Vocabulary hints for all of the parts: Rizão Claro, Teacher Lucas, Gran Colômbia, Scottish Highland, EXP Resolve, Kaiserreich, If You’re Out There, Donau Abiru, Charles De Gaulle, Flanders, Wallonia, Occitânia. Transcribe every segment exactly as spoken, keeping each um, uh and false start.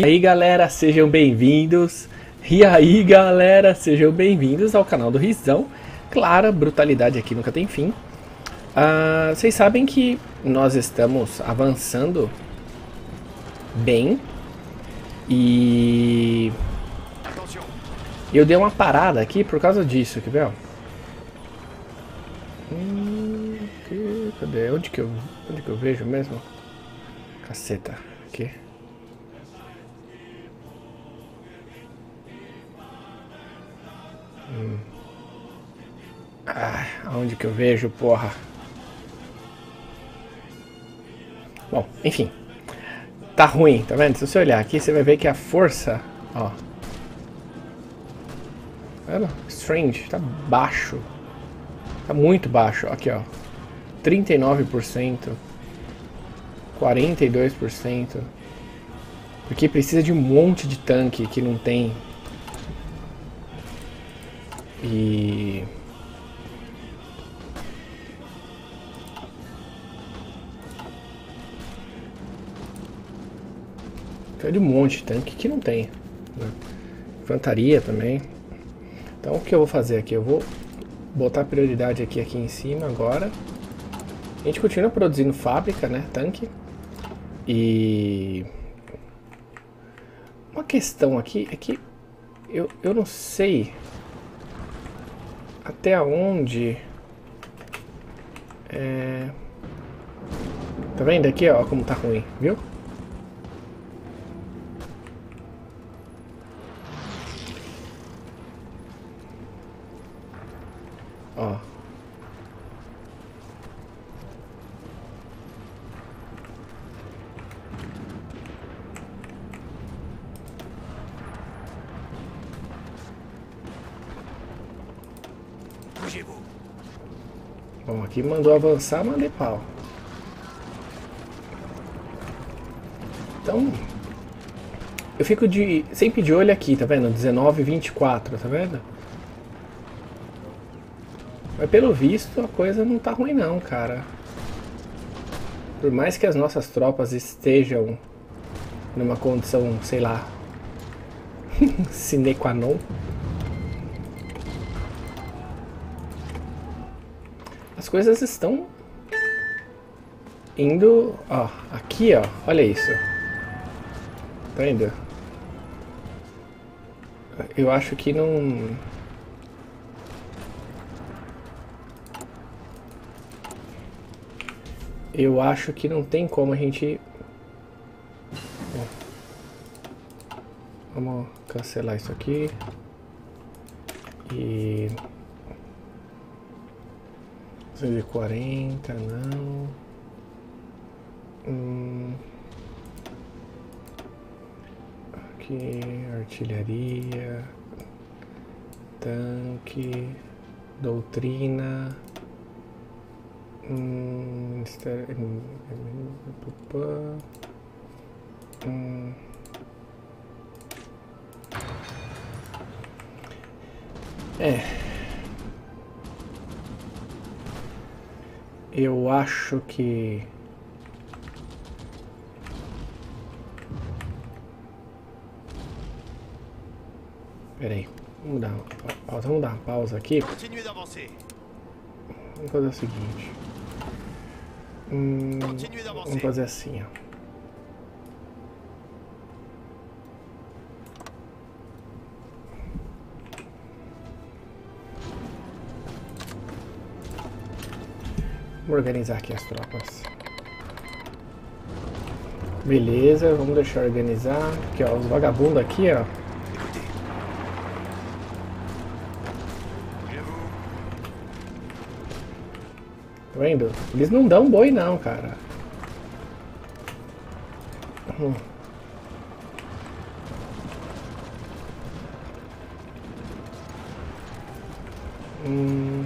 E aí galera, sejam bem-vindos, e aí galera, sejam bem-vindos ao canal do Rizão Claro, brutalidade aqui nunca tem fim. Uh, vocês sabem que nós estamos avançando bem, e eu dei uma parada aqui por causa disso, quer ver? Hum, que, cadê? Onde que, eu, onde que eu vejo mesmo? Caceta, aqui. Hum. Ah, aonde que eu vejo, porra? Bom, enfim. Tá ruim, tá vendo? Se você olhar aqui, você vai ver que a força, ó. Olha, strange, tá baixo. Tá muito baixo, aqui ó. trinta e nove por cento. quarenta e dois por cento. Porque precisa de um monte de tanque que não tem. E... tem um monte de tanque que não tem, né? Infantaria também. Então o que eu vou fazer aqui? Eu vou botar prioridade aqui, aqui em cima agora. A gente continua produzindo fábrica, né? Tanque. E... uma questão aqui é que eu, eu não sei... até onde é... tá vendo aqui, ó, como tá ruim, viu? Ó. Bom, aqui mandou avançar, mandei pau. Então, eu fico de, sempre de olho aqui, tá vendo? dezenove, vinte e quatro, tá vendo? Mas pelo visto a coisa não tá ruim não, cara. Por mais que as nossas tropas estejam numa condição, sei lá, sine qua non. As coisas estão indo, ó, aqui, ó, olha isso, tá indo? Eu acho que não... Eu acho que não tem como a gente... Bom, vamos cancelar isso aqui e... duzentos e quarenta, não. Hum. Aqui, artilharia, tanque, doutrina, hum, hum. É. Eu acho que... peraí, vamos dar uma pausa, vamos dar uma pausa aqui. Vamos fazer o seguinte. Hum, vamos fazer assim, ó. Vamos organizar aqui as tropas. Beleza, vamos deixar organizar. Aqui, ó, os vagabundos aqui, ó. Tá vendo? Eles não dão boi não, cara. Hum. Hum.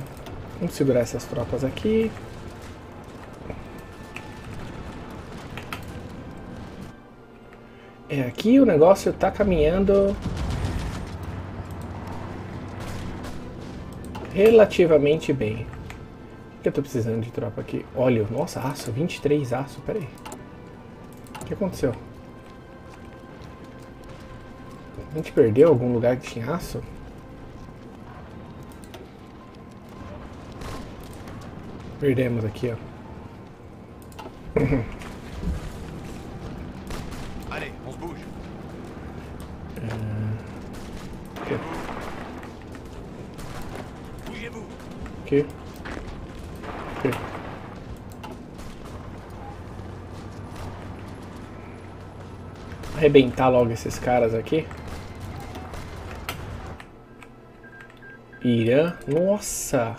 Vamos segurar essas tropas aqui. É, aqui o negócio tá caminhando relativamente bem. Por que eu tô precisando de tropa aqui? Óleo, nossa, aço, vinte e três aço, peraí. O que aconteceu? A gente perdeu algum lugar que tinha aço? Perdemos aqui, ó. Allez, on se bouge. Bougez-vous. Ok. Ok. Arrebentar logo esses caras aqui. Irã. Nossa!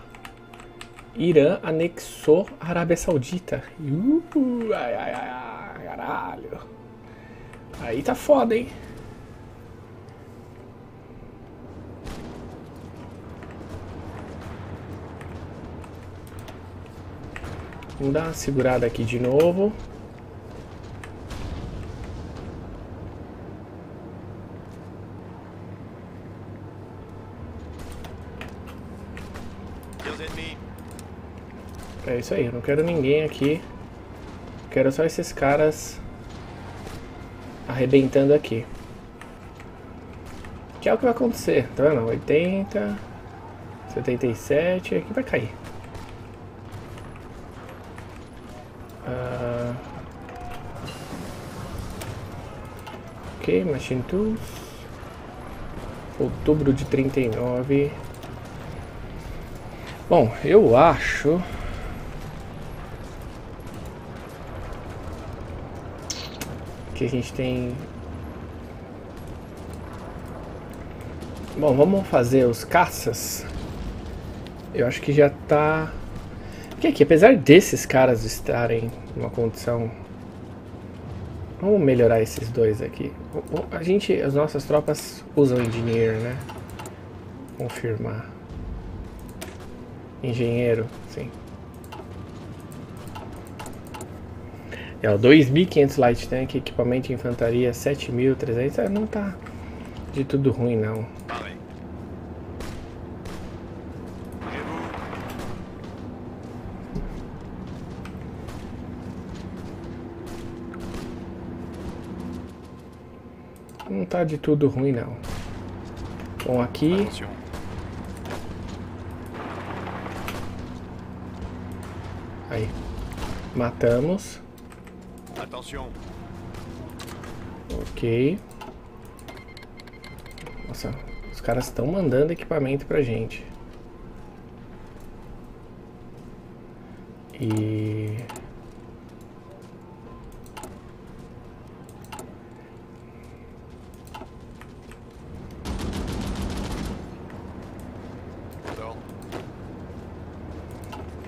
Irã anexou a Arábia Saudita. Uh, ai, ai, ai, caralho. Aí tá foda, hein? Vamos dar uma segurada aqui de novo. É isso aí, eu não quero ninguém aqui. Quero só esses caras arrebentando aqui. Que é o que vai acontecer, tá vendo? oitenta, setenta e sete, aqui vai cair. Uh, ok, Machine Tools. Outubro de trinta e nove. Bom, eu acho... que a gente tem... Bom, vamos fazer os caças. Eu acho que já tá... Porque aqui, apesar desses caras estarem numa condição... Vamos melhorar esses dois aqui. A gente, as nossas tropas usam engenheiro, né? Confirmar. Engenheiro, sim. É, dois mil e quinhentos light tank, equipamento de infantaria, sete mil e trezentos, não tá de tudo ruim não. Não tá de tudo ruim não. Bom, aqui... Aí, matamos. Ok. Nossa, os caras estão mandando equipamento pra gente. E...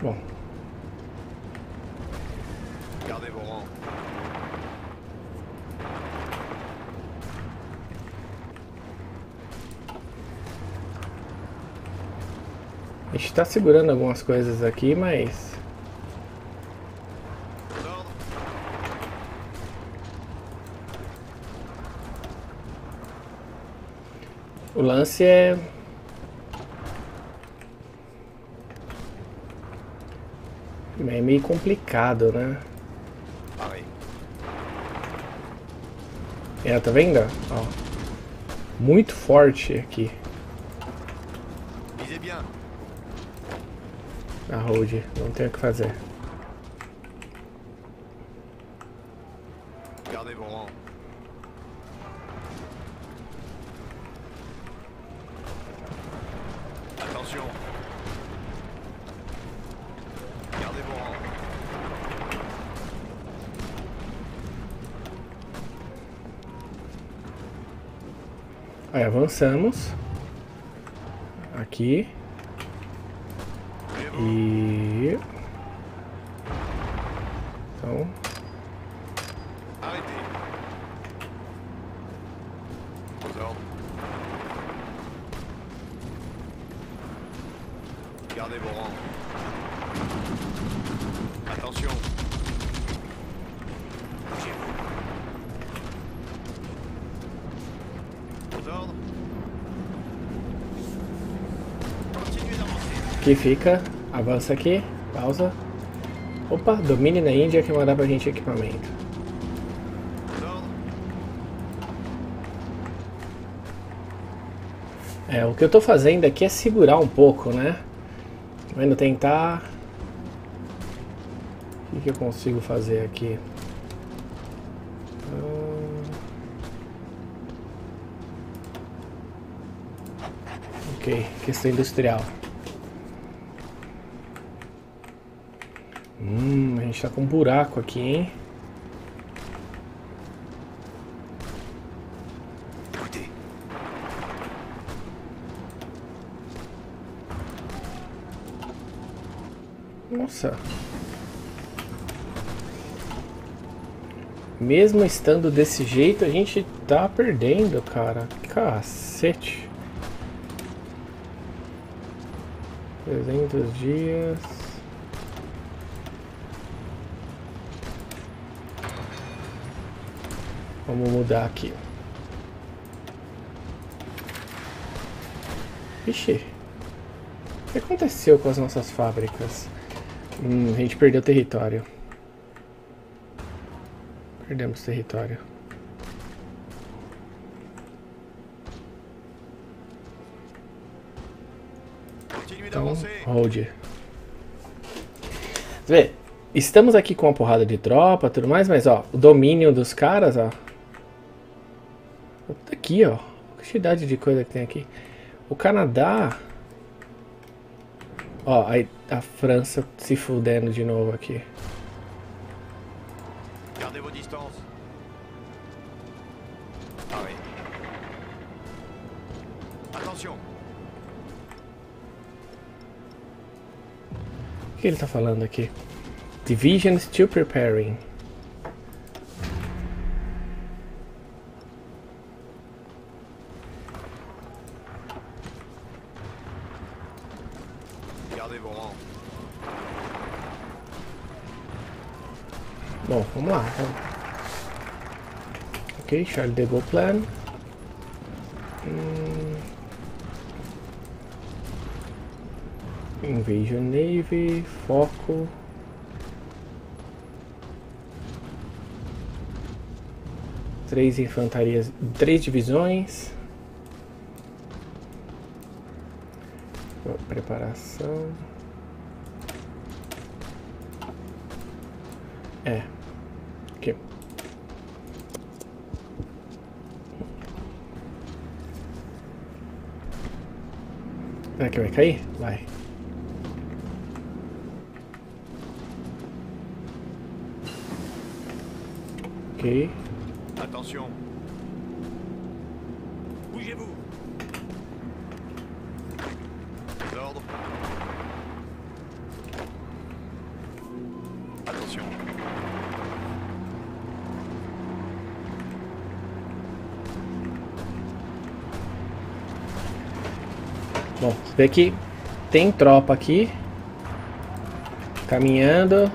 Bom. A gente tá segurando algumas coisas aqui, mas... O lance é... É meio complicado, né? É, tá vendo? Ó, muito forte aqui. A hold, não tem o que fazer. Aí avançamos aqui. E... Então... Aqui fica... Avança aqui, pausa. Opa, domine na Índia que mandar pra gente equipamento. É, o que eu tô fazendo aqui é segurar um pouco, né? Tô indo tentar... O que, que eu consigo fazer aqui? Hum... Ok, questão industrial. Hum, a gente tá com um buraco aqui, hein? Nossa! Mesmo estando desse jeito, a gente tá perdendo, cara. Cacete. trezentos dias. Vamos mudar aqui. Ixi. O que aconteceu com as nossas fábricas? Hum, a gente perdeu território. Perdemos território. Então, hold. Vê, estamos aqui com uma porrada de tropa, tudo mais, mas ó, o domínio dos caras, ó. Aqui, ó. A quantidade de coisa que tem aqui. O Canadá. Ó, a, a França se fudendo de novo aqui. O que ele tá falando aqui? Division still preparing. Bom, vamos lá. Ok, Charles De Gaulle plan. Hum. Invasion Navy, foco. Três infantarias, três divisões. Preparação. É. Ok. Será que vai cair? Vai. Ok. Atenção. Bougez-vous. Ordem. Atenção. Bom, você vê que tem tropa aqui caminhando.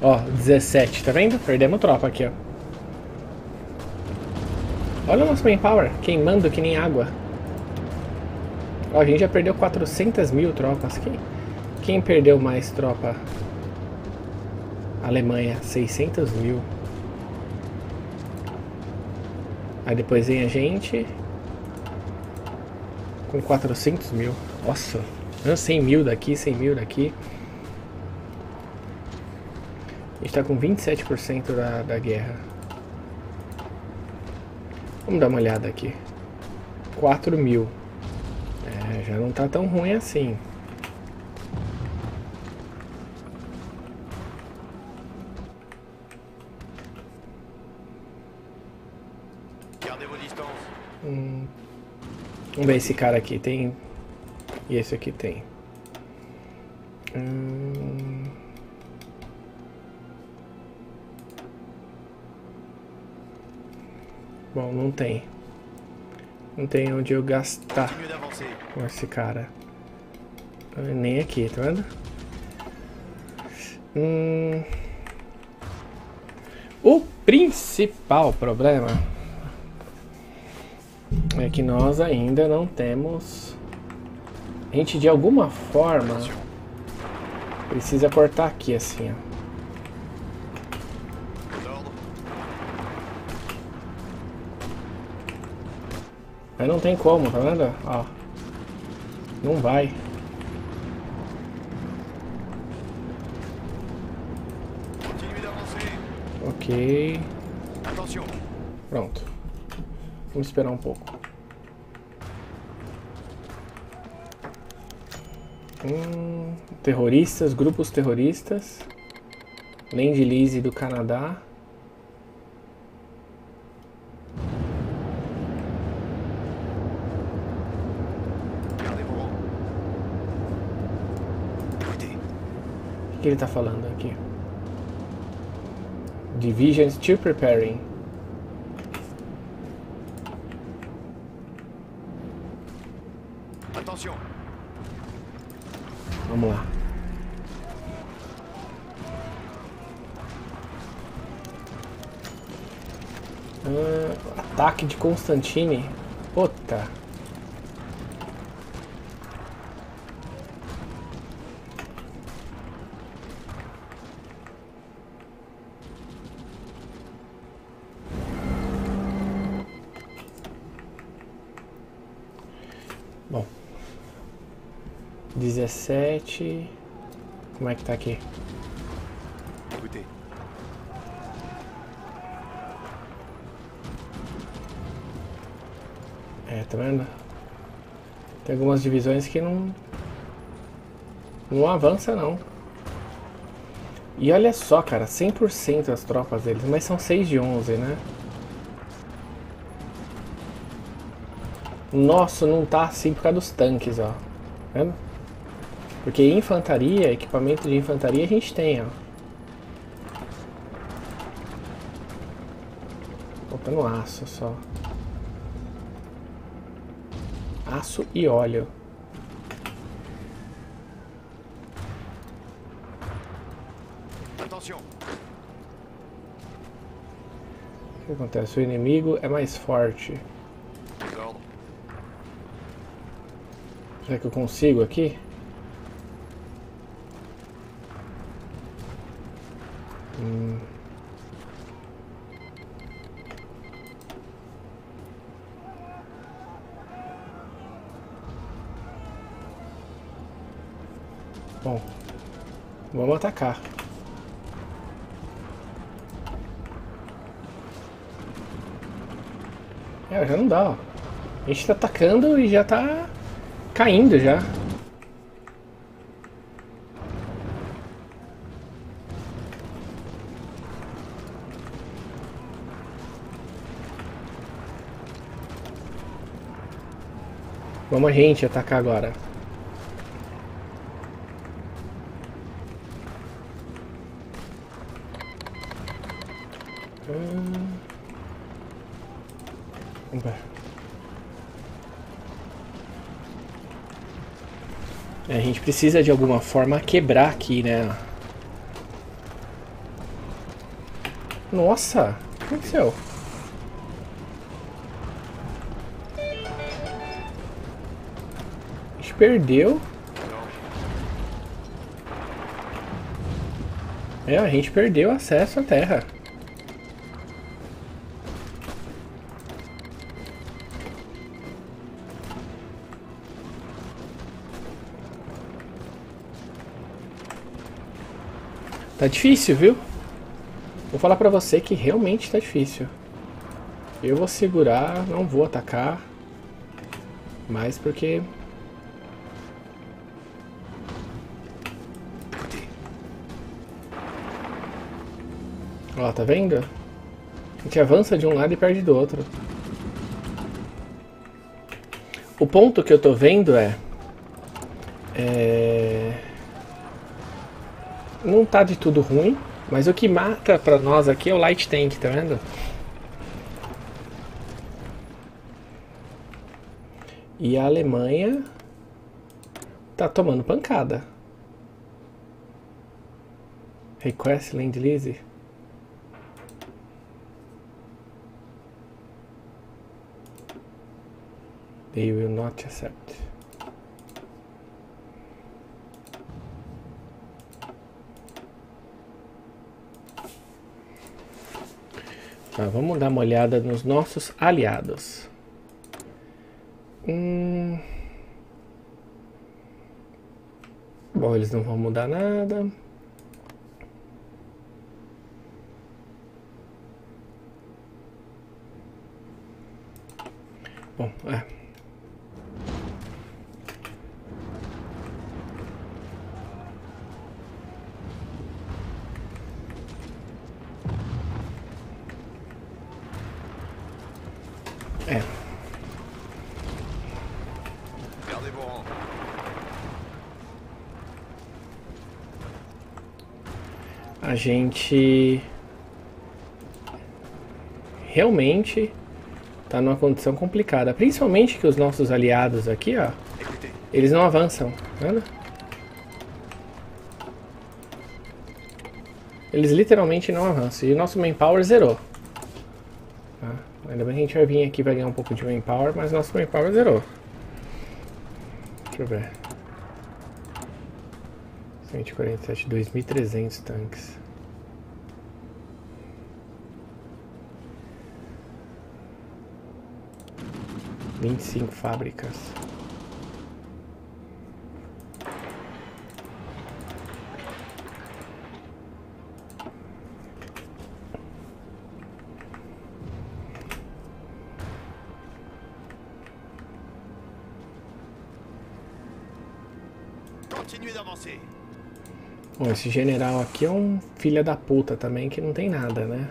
Ó, dezessete, tá vendo? Perdemos tropa aqui, ó. Olha o nosso manpower, queimando que nem água. Ó, a gente já perdeu quatrocentas mil tropas. Quem, quem perdeu mais tropa? Alemanha, seiscentas mil. Aí depois vem a gente com quatrocentas mil. Nossa, cem mil daqui, cem mil daqui. A gente tá com vinte e sete por cento da, da guerra. Vamos dar uma olhada aqui. quatro mil. É, já não tá tão ruim assim. Hum. Vamos ver esse cara aqui tem. E esse aqui tem. Hum. Bom, não tem. Não tem onde eu gastar com esse cara. Nem aqui, tá vendo? Hum... O principal problema é que nós ainda não temos... A gente de alguma forma precisa cortar aqui assim, ó. Aí não tem como, tá vendo? Ó, não vai. Ok. Pronto. Vamos esperar um pouco. Hum, terroristas, grupos terroristas. Land Lease do Canadá. O que ele está falando aqui? Divisions to preparing. Atenção. Vamos lá. Ah, ataque de Constantine. Puta. dezessete. Como é que tá aqui? É, tá vendo? Tem algumas divisões que não não avança não. E olha só, cara, cem por cento as tropas deles, mas são seis de onze, né? Nossa, não tá assim por causa dos tanques, ó. Tá vendo? Porque infantaria, equipamento de infantaria a gente tem, ó. Faltando aço só. Aço e óleo. Atenção. O que acontece? O inimigo é mais forte. Será que eu consigo aqui? Bom, vamos atacar. É, já não dá, ó. A gente tá atacando e já tá caindo já. Vamos a gente atacar agora. É, a gente precisa de alguma forma quebrar aqui, né? Nossa! O que aconteceu? A gente perdeu. É, a gente perdeu acesso à terra. Tá difícil, viu? Vou falar pra você que realmente tá difícil. Eu vou segurar, não vou atacar. Mas porque... Ó, tá vendo? A gente avança de um lado e perde do outro. O ponto que eu tô vendo é... É... Não tá de tudo ruim, mas o que mata pra nós aqui é o Light Tank, tá vendo? E a Alemanha tá tomando pancada. Request Land Lease. They will not accept. Tá, vamos dar uma olhada nos nossos aliados. Hum... Bom, eles não vão mudar nada. Bom, é. É. A gente realmente tá numa condição complicada, principalmente que os nossos aliados aqui, ó, eles não avançam, né? Eles literalmente não avançam, e o nosso manpower zerou. Tá? Ainda bem que a gente vai vir aqui, vai ganhar um pouco de manpower, mas nosso manpower zerou. Deixa eu ver. cento e quarenta e sete, dois mil e trezentos tanques. vinte e cinco fábricas. Continue d'avancer. Bom, esse general aqui é um filho da puta também, que não tem nada, né?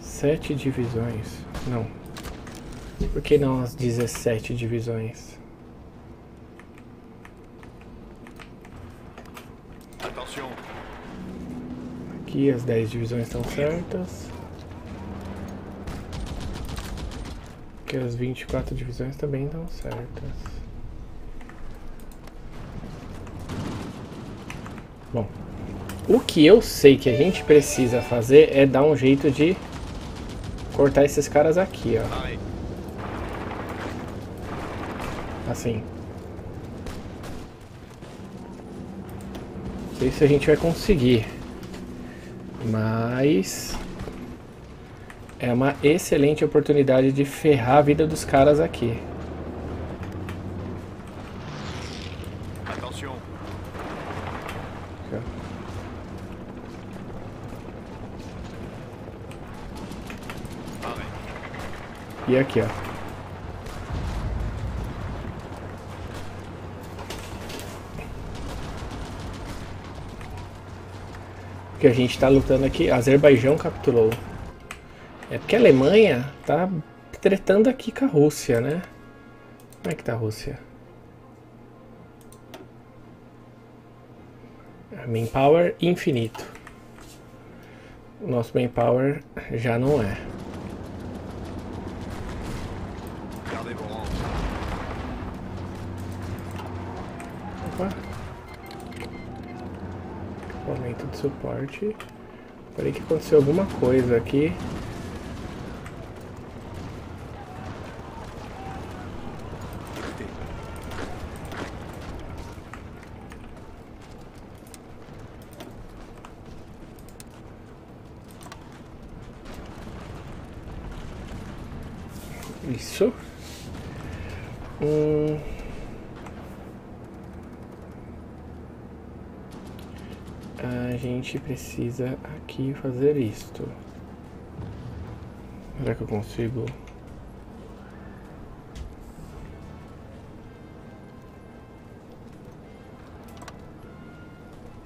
Sete divisões, não. Por que não as dezessete divisões? Atenção. Aqui as dez divisões estão certas. Aqui as vinte e quatro divisões também estão certas. Bom, o que eu sei que a gente precisa fazer é dar um jeito de cortar esses caras aqui, ó. Assim. Não sei se a gente vai conseguir, mas é uma excelente oportunidade de ferrar a vida dos caras aqui. E aqui, ó. Porque a gente tá lutando aqui. Azerbaijão capitulou. É porque a Alemanha tá tretando aqui com a Rússia, né? Como é que tá a Rússia? Manpower infinito. O nosso manpower já não é. Equipamento de suporte. Parei que aconteceu alguma coisa aqui. Isso. Hum. A gente precisa aqui fazer isto. Será que eu consigo?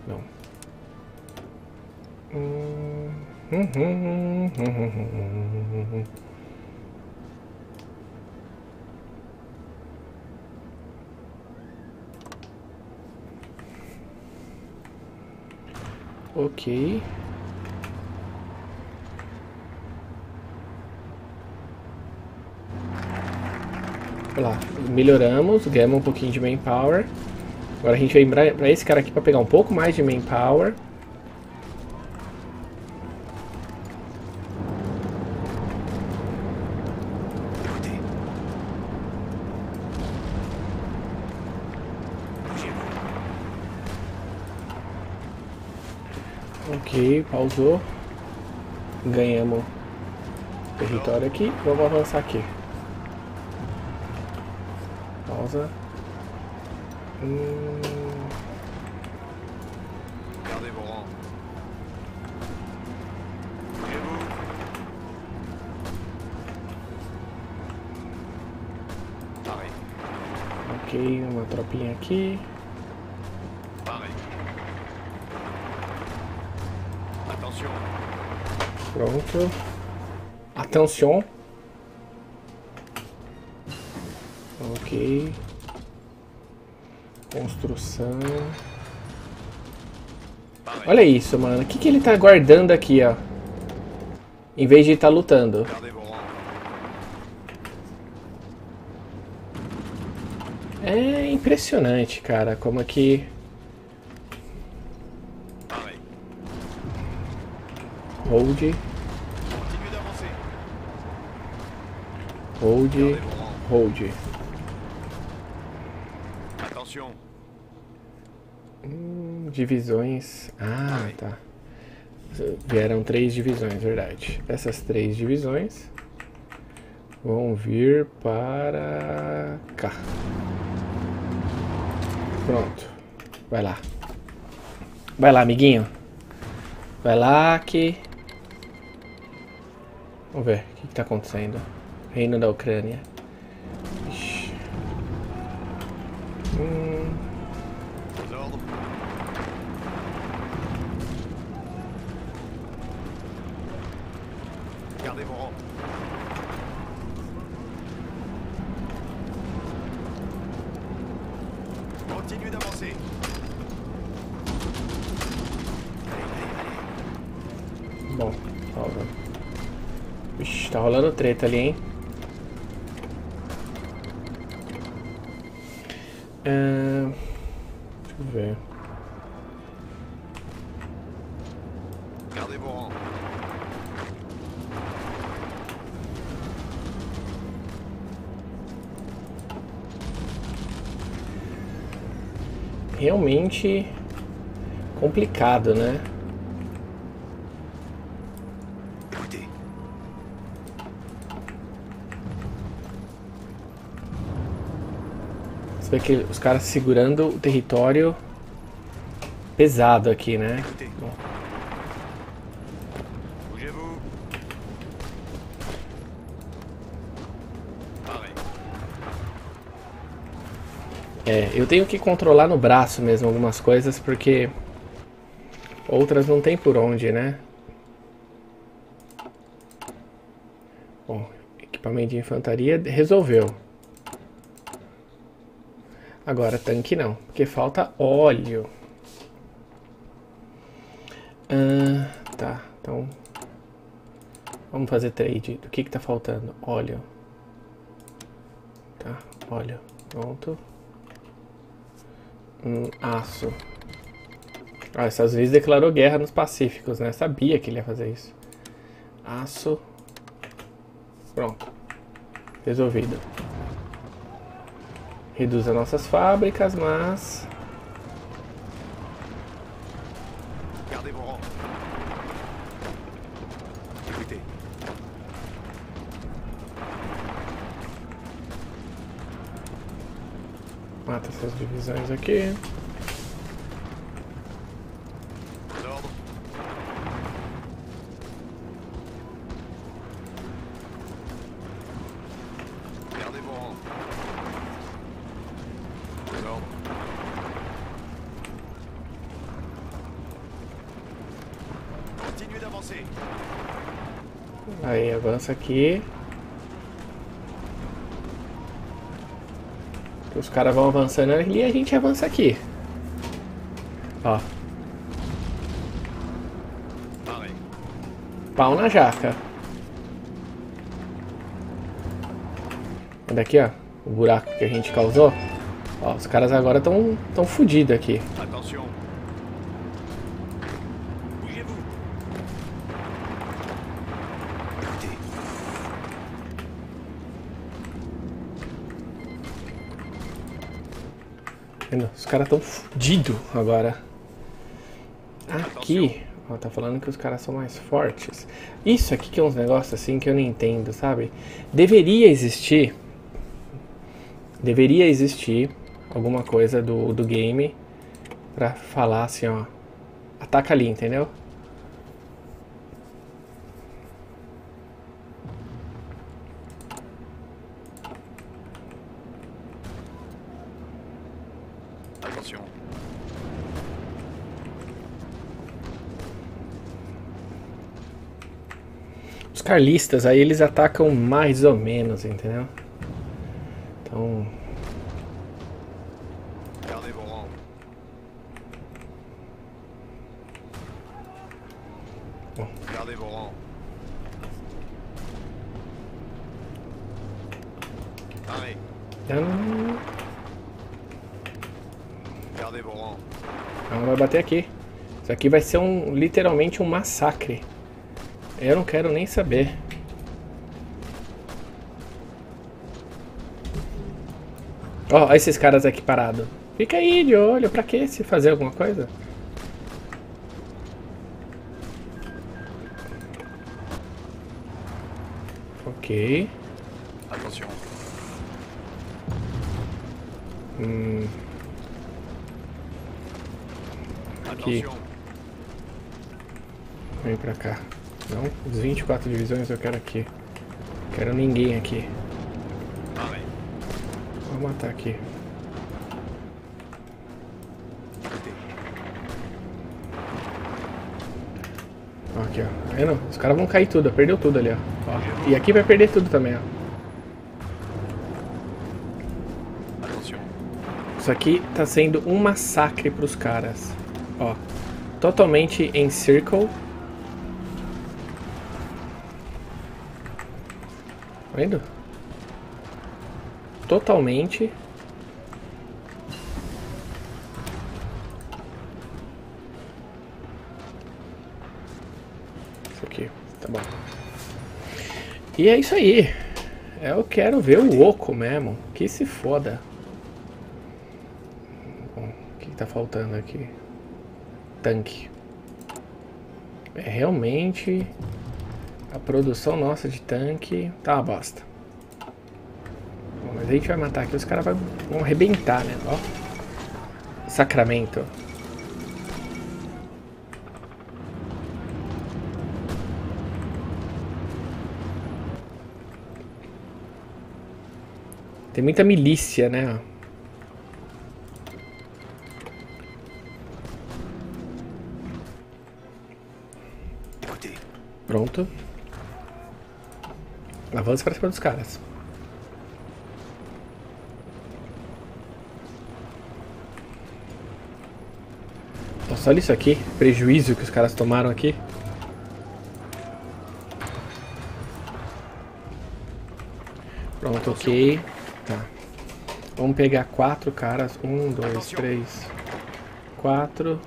Não. Ok. Olha lá, melhoramos, ganhamos um pouquinho de manpower. Agora a gente vai para esse cara aqui para pegar um pouco mais de manpower. Ok, pausou. Ganhamos território aqui. Vamos avançar aqui. Pausa. Hum... Ok, uma tropinha aqui. Pronto. Atenção. Ok. Construção. Olha isso, mano. O que, que ele tá guardando aqui, ó? Em vez de estar tá lutando. É impressionante, cara. Como aqui... Hold. Hold. Hold. Hum, divisões. Ah, tá. Vieram três divisões, verdade. Essas três divisões vão vir para cá. Pronto. Vai lá. Vai lá, amiguinho. Vai lá que... Vamos ver o que está acontecendo. Reino da Ucrânia. Ixi. Hum. Bom, pausa. Ixi, tá rolando treta ali, hein? Uh, deixa eu ver. Realmente complicado, né? Você vê que os caras segurando o território pesado aqui, né? Bom. É, eu tenho que controlar no braço mesmo algumas coisas, porque outras não tem por onde, né? Bom, equipamento de infantaria resolveu. Agora tanque não, porque falta óleo. Ah, tá, então vamos fazer trade. O que que tá faltando? Óleo. Tá, óleo. Pronto. Hum, aço. Ah, Estados Unidos declarou guerra nos pacíficos, né? Sabia que ele ia fazer isso. Aço. Pronto. Resolvido. Reduz as nossas fábricas, mas... Mata essas divisões aqui. Aí avança aqui. Os caras vão avançando ali e a gente avança aqui. Ó. Pau na jaca. Olha aqui, ó. O buraco que a gente causou. Ó, os caras agora estão tão fodidos aqui. Os caras estão fodidos agora. Aqui, ó, tá falando que os caras são mais fortes. Isso aqui que é uns negócios assim que eu não entendo, sabe? Deveria existir... Deveria existir alguma coisa do, do game pra falar assim, ó. Ataca ali, entendeu? Os carlistas aí eles atacam mais ou menos, entendeu? Então... Não vai bater aqui. Isso aqui vai ser um, literalmente um massacre. Eu não quero nem saber. Ó, oh, esses caras aqui parados. Fica aí de olho, pra que se fazer alguma coisa? Ok. Atenção. Hum. Aqui. Vem pra cá. Não, os vinte e quatro divisões eu quero aqui. Não quero ninguém aqui. Vou matar aqui. Ó, aqui, ó. Aí não, os caras vão cair tudo, ó. Perdeu tudo ali, ó. Ó. E aqui vai perder tudo também, ó. Isso aqui tá sendo um massacre pros caras. Ó, totalmente em circle. Tá vendo? Totalmente. Isso aqui, tá bom. E é isso aí. Eu quero ver o oco mesmo. Que se foda. Bom, o que tá faltando aqui? Tanque. É realmente... A produção nossa de tanque tá uma bosta. A gente vai matar aqui, os caras vão arrebentar, né? Ó. Sacramento. Tem muita milícia, né? Pronto. Avança pra cima dos caras. Nossa, olha isso aqui, prejuízo que os caras tomaram aqui. Pronto, ok. Tá. Vamos pegar quatro caras. Um, dois, três, quatro.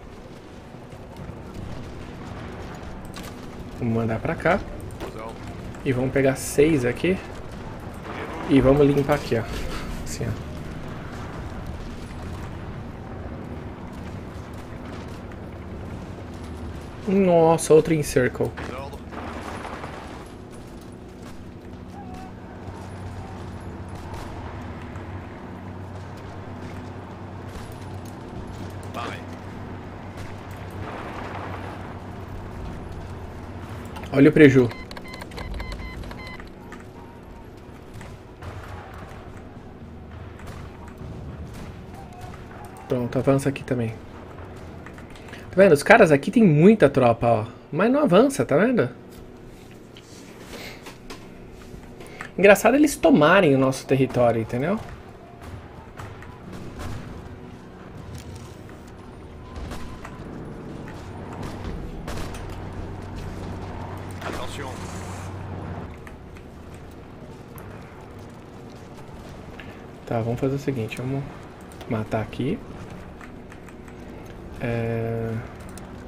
Vamos mandar pra cá. E vamos pegar seis aqui. E vamos limpar aqui, ó. Assim, ó. Nossa, outro encircle. Olha o preju. Pronto, avança aqui também. Tá vendo? Os caras aqui tem muita tropa, ó. Mas não avança, tá vendo? Engraçado eles tomarem o nosso território, entendeu? Atenção. Tá, vamos fazer o seguinte, vamos matar aqui. É...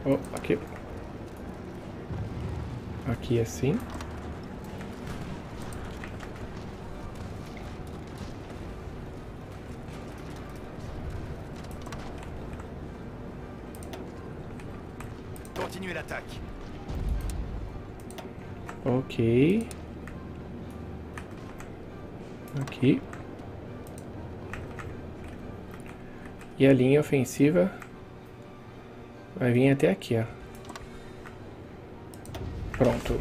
Oh, aqui. Aqui assim. Continue l'attaque. Ok. Aqui. E a linha ofensiva vai vir até aqui, ó. Pronto.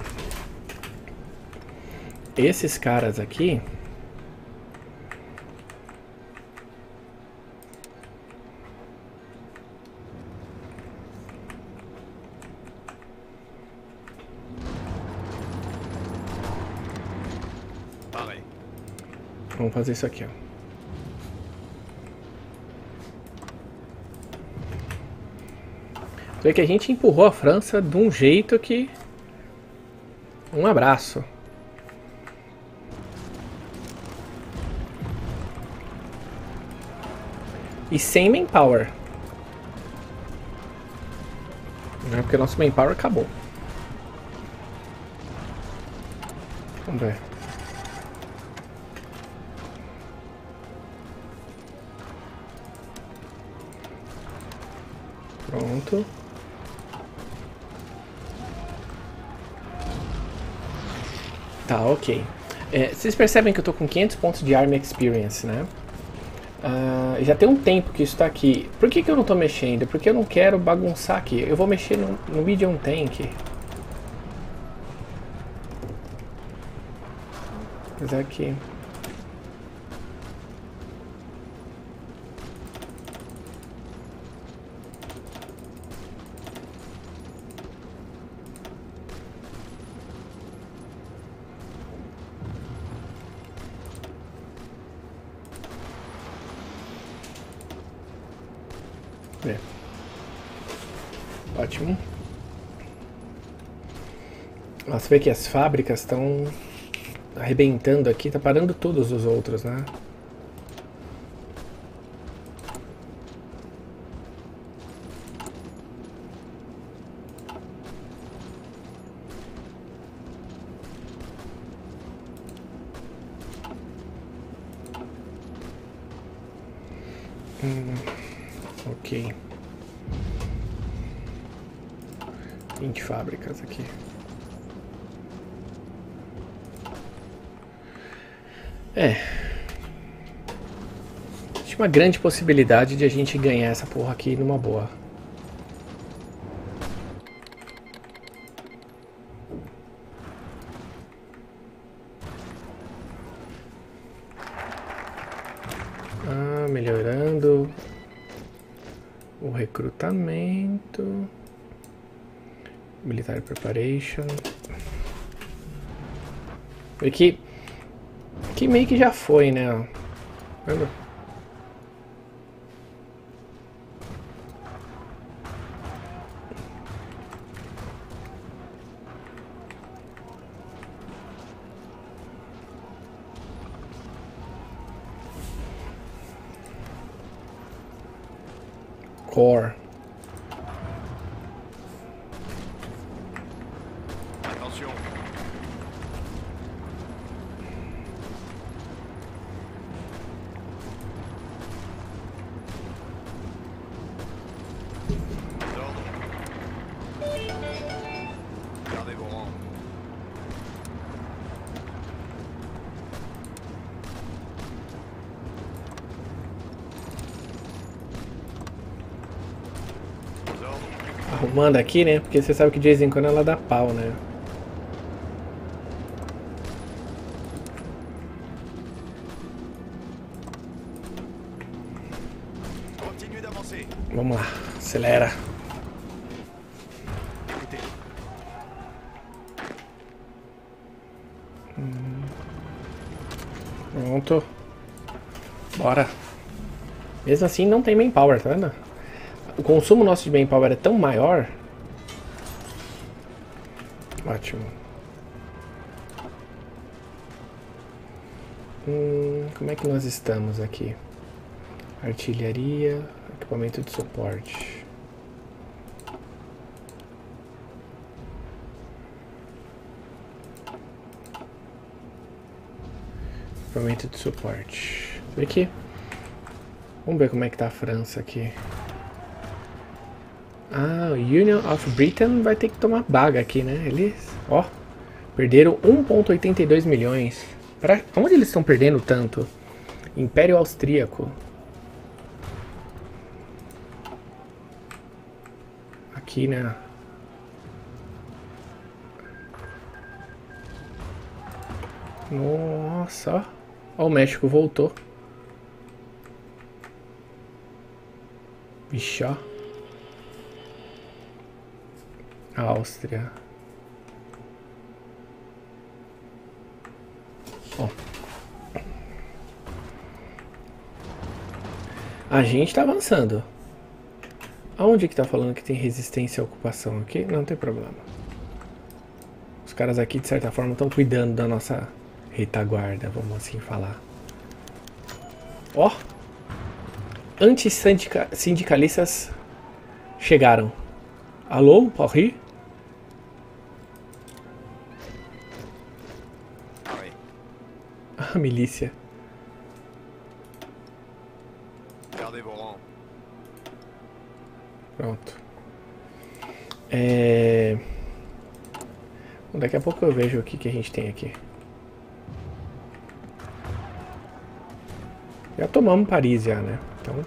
Esses caras aqui... Vamos fazer isso aqui, ó. Você vê que a gente empurrou a França de um jeito que... Um abraço. E sem manpower. É porque nosso manpower acabou. Vamos ver. Pronto. Tá, ok. É, vocês percebem que eu tô com quinhentos pontos de Army Experience, né? Ah, já tem um tempo que isso tá aqui. Por que que eu não tô mexendo? Porque eu não quero bagunçar aqui. Eu vou mexer no, no Medium Tank. Mas aqui... É. Ótimo. Você vê que as fábricas estão arrebentando aqui, tá parando todos os outros, né? Hum. Ok. vinte fábricas aqui. É. Existe uma grande possibilidade de a gente ganhar essa porra aqui numa boa. Ah, melhorando... O recrutamento, military preparation, e que, que meio que já foi, né? Lembra? Core. Atenção. Arrumando aqui, né? Porque você sabe que de vez em quando ela dá pau, né? Vamos lá, acelera. Hum. Pronto. Bora. Mesmo assim não tem manpower, tá vendo? O consumo nosso de manpower é tão maior. Ótimo. Hum, como é que nós estamos aqui? artilharia, equipamento de suporte. Equipamento de suporte. Aqui. Vamos ver como é que tá a França aqui. Ah, o Union of Britain vai ter que tomar baga aqui, né? Eles, ó, perderam um vírgula oitenta e dois milhões. Pra onde eles estão perdendo tanto? Império Austríaco. Aqui, né? Nossa, ó, o México voltou. Vixe, ó. Áustria. Bom. A gente tá avançando. Aonde que tá falando que tem resistência à ocupação aqui? Não tem problema. Os caras aqui, de certa forma, estão cuidando da nossa retaguarda, vamos assim falar. Ó. Antissindicalistas chegaram. Alô, Paris? A milícia. Pronto. É... Daqui a pouco eu vejo o que, que a gente tem aqui. Já tomamos Paris já, né? Então...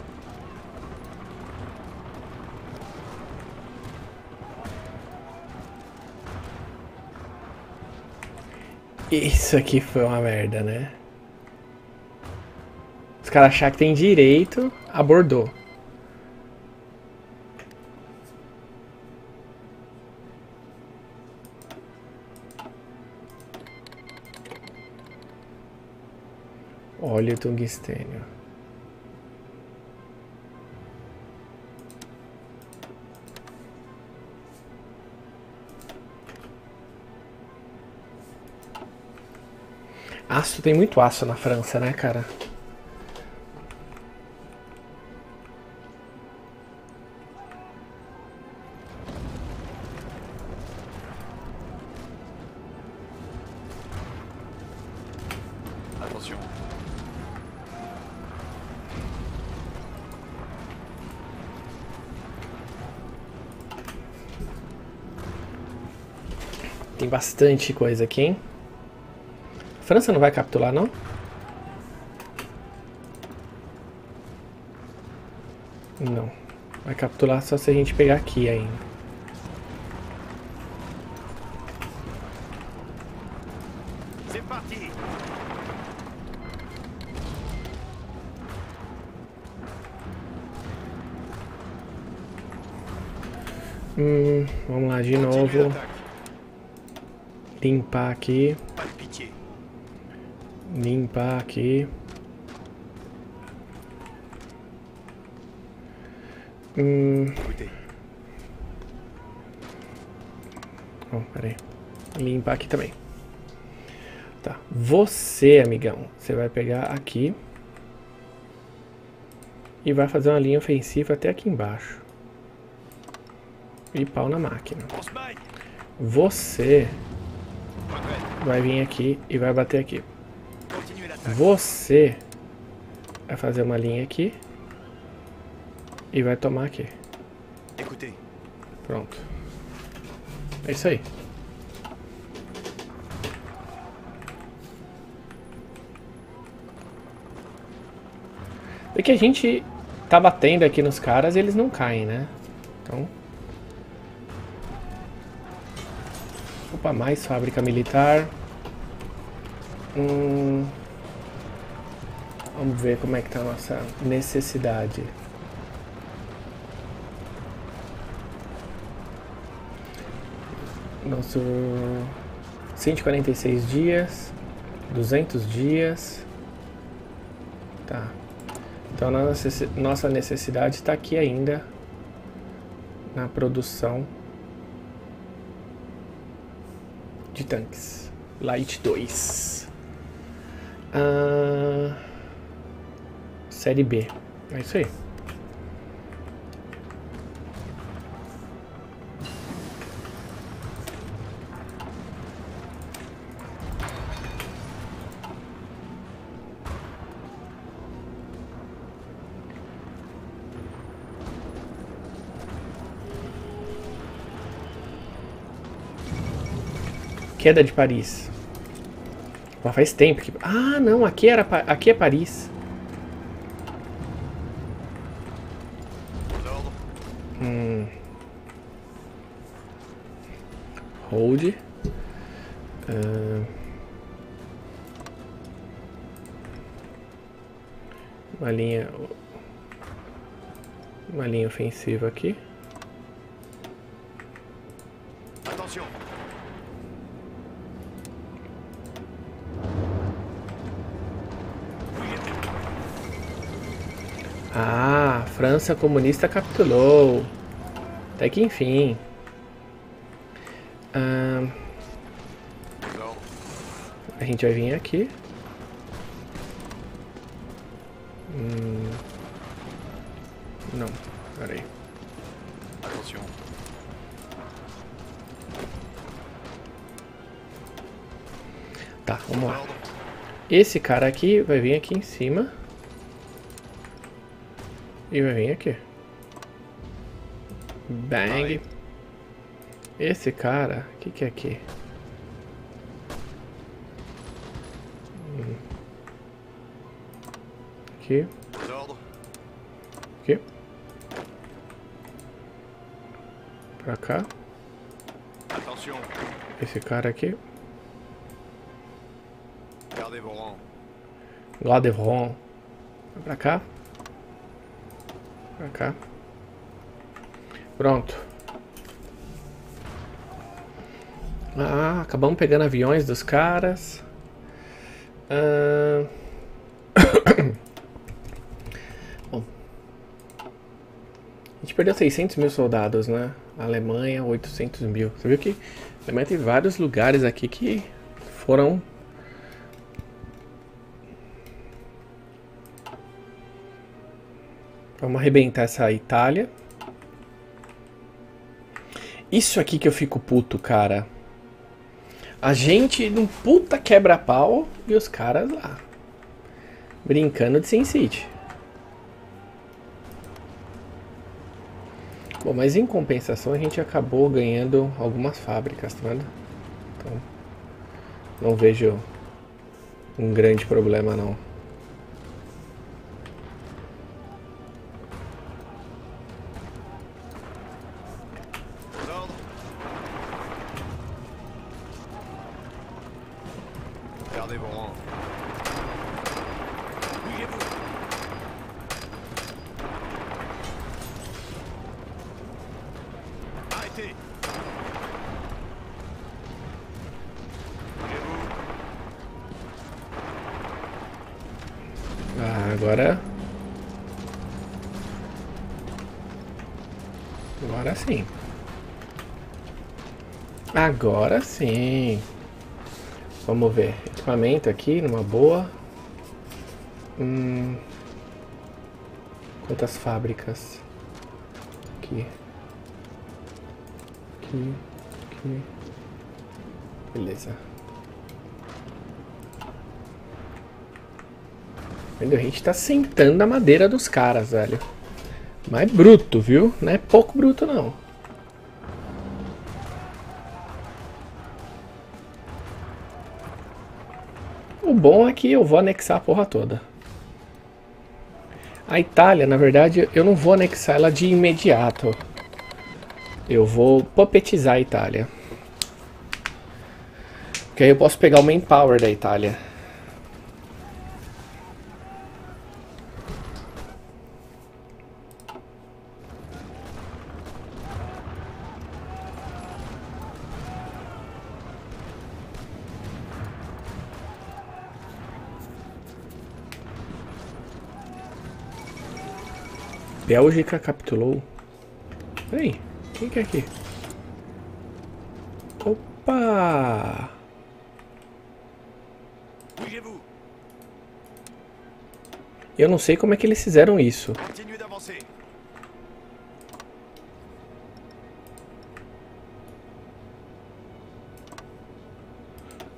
Isso aqui foi uma merda, né? Os caras acham que tem direito, abordou. Olha o tungstênio. Aço, tem muito aço na França, né, cara? Atenção. Tem bastante coisa aqui, hein? França não vai capitular, não? Não. Vai capitular só se a gente pegar aqui ainda. C'est parti. Hum, vamos lá de novo. Limpar aqui. Limpar aqui. Hum. Oh, peraí. Limpar aqui também. Tá. Você, amigão, você vai pegar aqui. E vai fazer uma linha ofensiva até aqui embaixo. E pau na máquina. Você vai vir aqui e vai bater aqui. Você vai fazer uma linha aqui e vai tomar aqui. Pronto. É isso aí. É que a gente tá batendo aqui nos caras e eles não caem, né? Então... Opa, mais fábrica militar. Hum... Vamos ver como é que tá a nossa necessidade. Nosso cento e quarenta e seis dias, duzentos dias. Tá. Então a nossa necessidade está aqui ainda na produção de tanques. Light dois. Ah... Série B. É isso aí. Queda de Paris. Mas faz tempo que... Ah, não, aqui, era, aqui é Paris. Hum. Hold. Uh. Uma linha... Uma linha ofensiva aqui. Ah, a França comunista capitulou. Até que enfim. Ah, a gente vai vir aqui. Hum, não, peraí. Tá, vamos lá. Esse cara aqui vai vir aqui em cima. E vai vir aqui. Bang. Esse cara, o que que é aqui? Aqui. Aqui. Pra cá. Esse cara aqui. Gladevron. Pra cá. Pra cá. Pronto. Ah, acabamos pegando aviões dos caras. Ah. Bom. A gente perdeu seiscentos mil soldados, né? A Alemanha, oitocentos mil. Você viu que a Alemanha tem vários lugares aqui que foram... Vamos arrebentar essa Itália. Isso aqui que eu fico puto, cara. A gente num puta quebra-pau e os caras lá brincando de Sin City. Bom, mas em compensação a gente acabou ganhando algumas fábricas, tá vendo? Então, não vejo um grande problema não. Ah, agora... Agora sim. Agora sim. Vamos ver. Equipamento aqui, numa boa. Hum... Quantas fábricas? Aqui. Aqui. Aqui. Beleza. Entendeu? A gente tá sentando a madeira dos caras, velho. Mas é bruto, viu? Não é pouco bruto, não. O bom é que eu vou anexar a porra toda. A Itália, na verdade, eu não vou anexar ela de imediato. Eu vou puppetizar a Itália. Porque aí eu posso pegar o manpower da Itália. Bélgica capitulou. Peraí, quem que é aqui? Opa! Eu não sei como é que eles fizeram isso.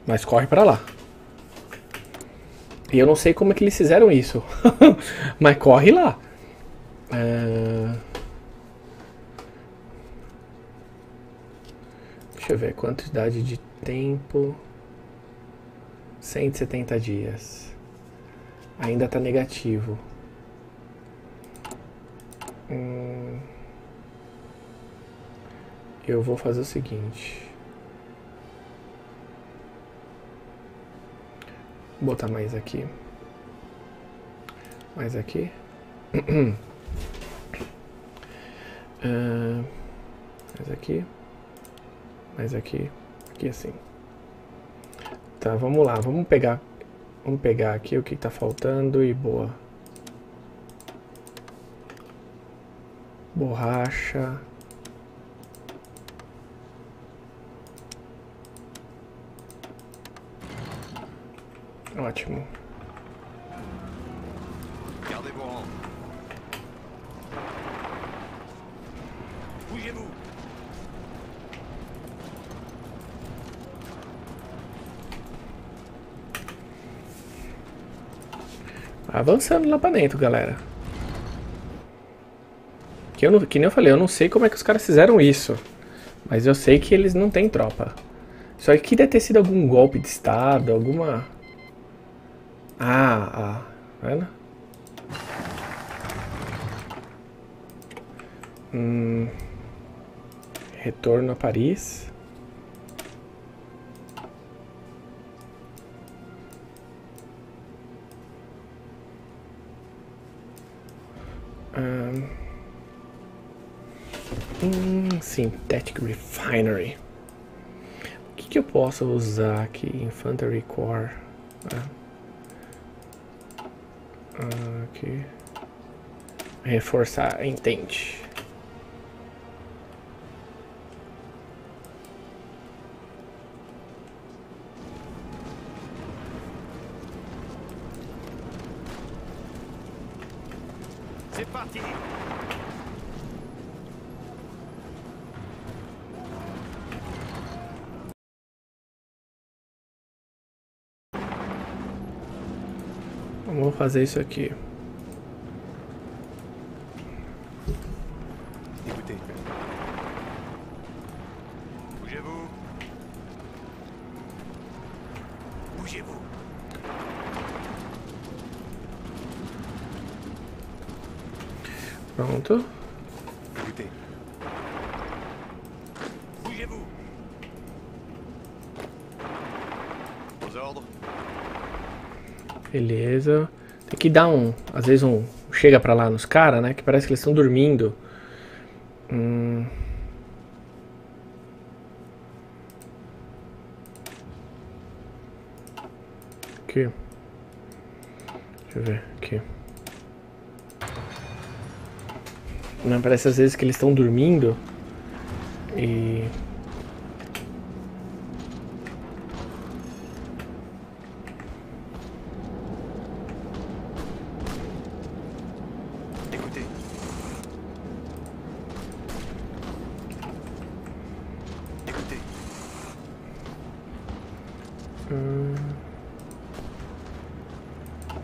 Mas corre pra lá. E eu não sei como é que eles fizeram isso. Mas corre lá. Uh... Deixa eu ver. Quantidade de tempo. cento e setenta dias. Ainda tá negativo. Hum... Eu vou fazer o seguinte. Vou botar mais aqui. Mais aqui. uh, mais aqui. Mais aqui. Aqui assim. Tá, vamos lá. Vamos pegar, vamos pegar aqui o que tá faltando e boa. Borracha. Ótimo. Avançando lá pra dentro, galera. Que, eu não, que nem eu falei, eu não sei como é que os caras fizeram isso. Mas eu sei que eles não têm tropa. Só que deve ter sido algum golpe de estado, alguma... Ah, ah, vendo? Hum, retorno a Paris. Hum, Synthetic Refinery. O que, que eu posso usar aqui? Infantry Corps. Ah. Aqui. Reforçar, entende. C'est parti. Vou fazer isso aqui. Pronto. Beleza. Tem que dar um... Às vezes um... Chega pra lá nos caras, né? Que parece que eles estão dormindo. Hum... Aqui. Deixa eu ver. Aqui. Não, parece às vezes que eles estão dormindo. E...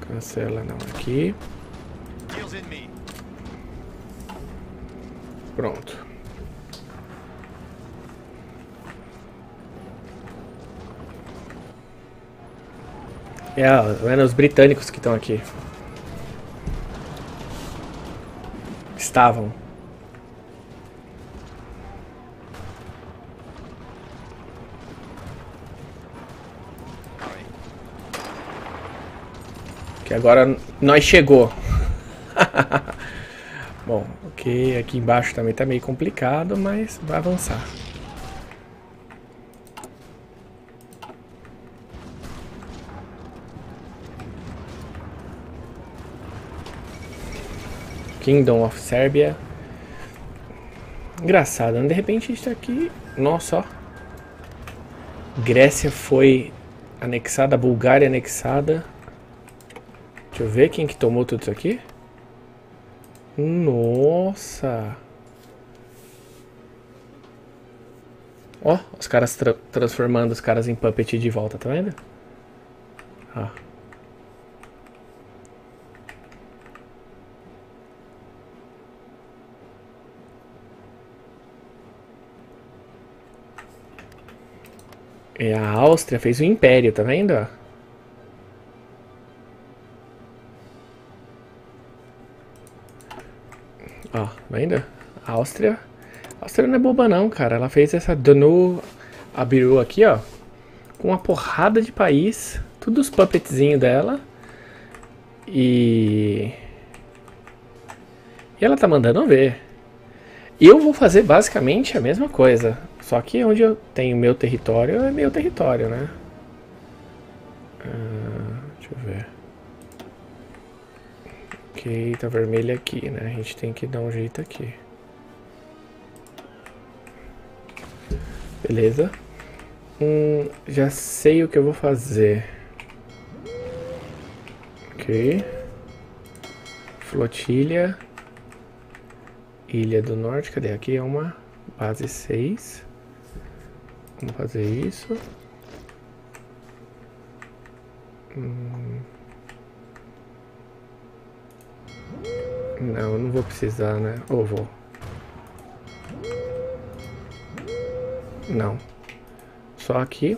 Cancela não aqui. Pronto. É, é os britânicos que estão aqui. Estavam. Que agora nós chegou. Bom, ok, aqui embaixo também tá meio complicado, mas vai avançar. Kingdom of Serbia. Engraçado, né? De repente isso aqui... Nossa, ó. Grécia foi anexada, Bulgária anexada... Deixa eu ver quem que tomou tudo isso aqui. Nossa. Ó, os caras tra transformando os caras em puppet de volta, tá vendo? Ah. E a Áustria fez o Império, tá vendo? Ó, vendo? A Áustria... A Áustria não é boba não, cara. Ela fez essa Donau Abiru aqui, ó. Com uma porrada de país. Tudo os puppetzinhos dela. E... E ela tá mandando ver. Eu vou fazer basicamente a mesma coisa. Só que onde eu tenho meu território, é meu território, né? Ah, deixa eu ver. Ok, tá vermelho aqui, né? A gente tem que dar um jeito aqui. Beleza. Hum, já sei o que eu vou fazer. Ok. Flotilha. Ilha do Norte. Cadê? Aqui é uma base seis. Vamos fazer isso. Hum. Não, não vou precisar, né? Ou vou. Não. Só aqui.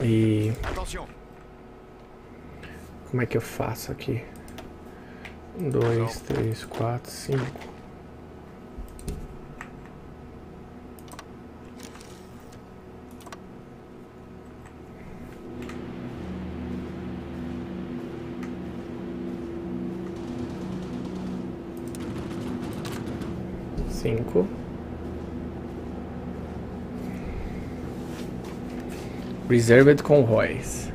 E... Como é que eu faço aqui? Um, dois, três, quatro, cinco. Cinco. Reserved Convoys.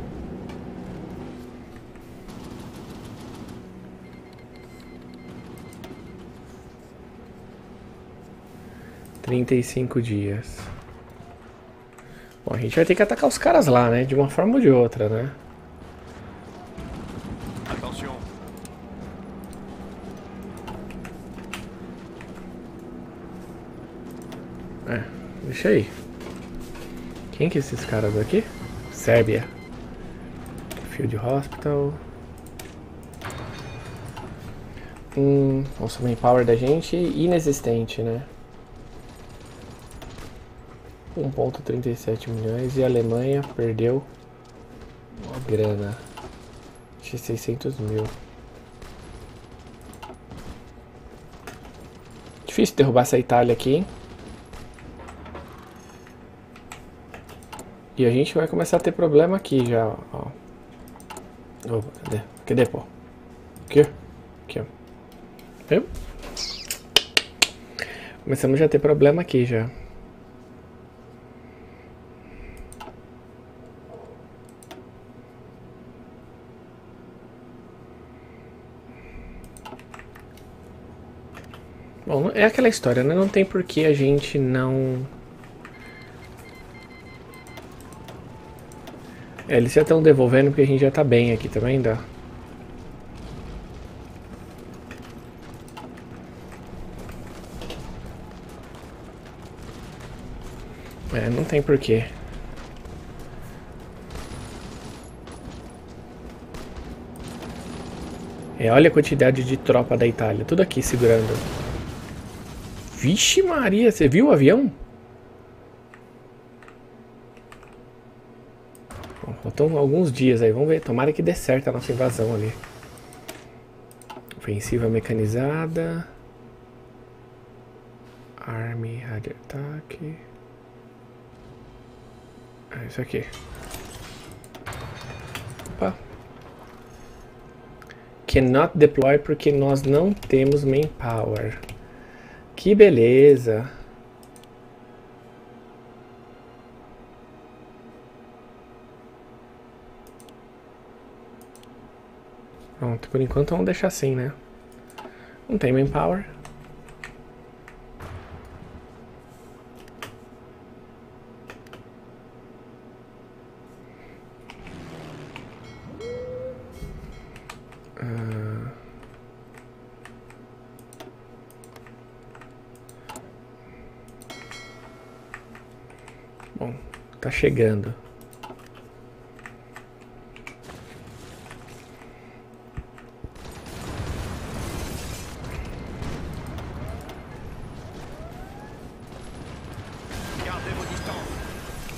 trinta e cinco dias. Bom, a gente vai ter que atacar os caras lá, né? De uma forma ou de outra, né? É, deixa aí. Quem que é esses caras aqui? Sérbia. Field Hospital. Hum, nossa, o manpower da gente inexistente, né? um ponto trinta e sete milhões. E a Alemanha perdeu uma grana de seiscentos mil. Difícil derrubar essa Itália aqui, hein? E a gente vai começar a ter problema aqui já, ó. Oh, cadê? Cadê, pô? Aqui, aqui, ó. Eu? Começamos já a ter problema aqui já. Bom, é aquela história, né? Não tem por que a gente não... É, eles já estão devolvendo porque a gente já tá bem aqui também, dá. É, não tem porquê. É, olha a quantidade de tropa da Itália, tudo aqui segurando. Vixe Maria, você viu o avião? Faltam alguns dias aí, vamos ver, tomara que dê certo a nossa invasão ali. Ofensiva mecanizada. Army, radio attack. É isso aqui. Opa. Cannot deploy porque nós não temos manpower. Que beleza. Pronto, por enquanto vamos deixar assim, né? Não tem manpower. Uh... Bom, tá chegando.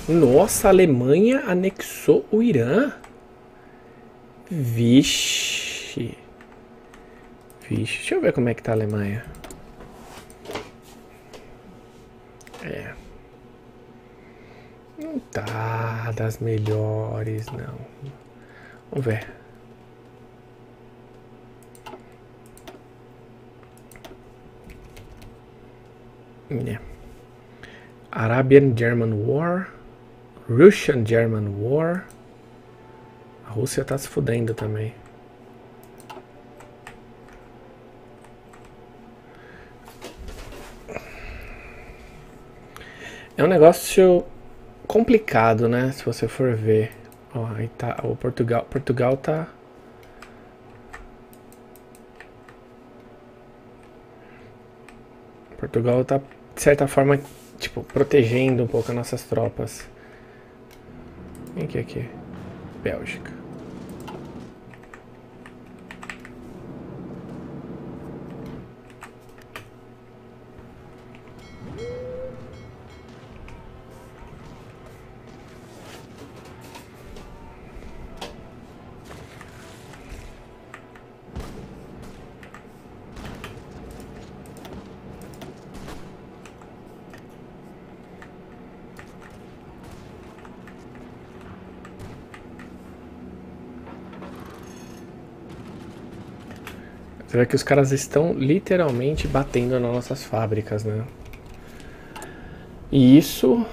Nossa, a Alemanha anexou o Irã. Vixe. Vixe, deixa eu ver como é que tá a Alemanha. É. Não tá das melhores, não. Vamos ver. É. Arabian-German War. Russian-German War. A Rússia tá se fudendo também. É um negócio complicado, né? Se você for ver. Ó, aí tá, o Portugal, Portugal tá... Portugal tá, de certa forma, tipo, protegendo um pouco as nossas tropas. Vem aqui, aqui. Bélgica. Você vê que os caras estão literalmente batendo nas nossas fábricas, né? E isso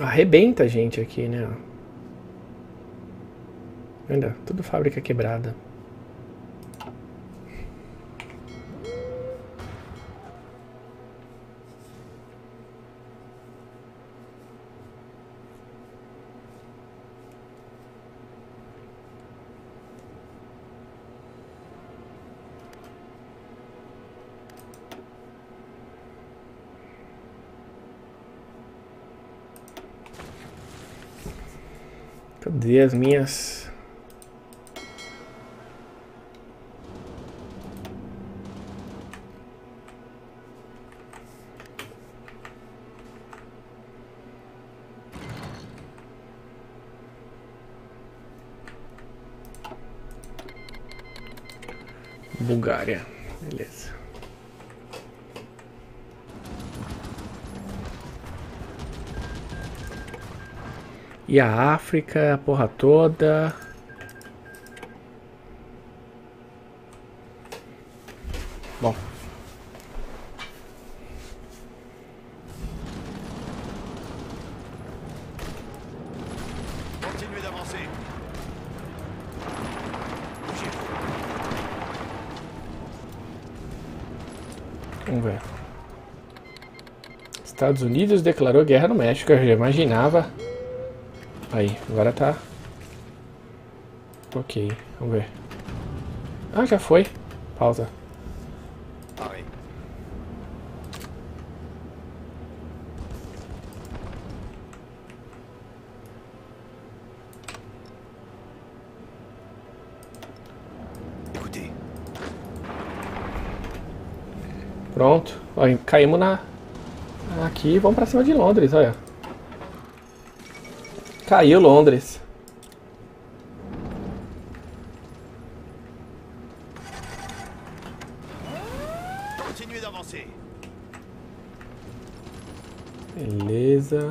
arrebenta a gente aqui, né? Olha, tudo fábrica quebrada. Cadê as minhas? Bulgária, beleza. E a África, a porra toda. Bom. Continue d'avancer. Vamos ver. Estados Unidos declarou guerra no México, eu já imaginava. Aí, agora tá. Ok, vamos ver. Ah, já foi. Pausa. Parei. Escutei. Pronto. Olha, caímos na... Aqui, vamos pra cima de Londres, olha. Caiu Londres. Continue d'avancer. Beleza.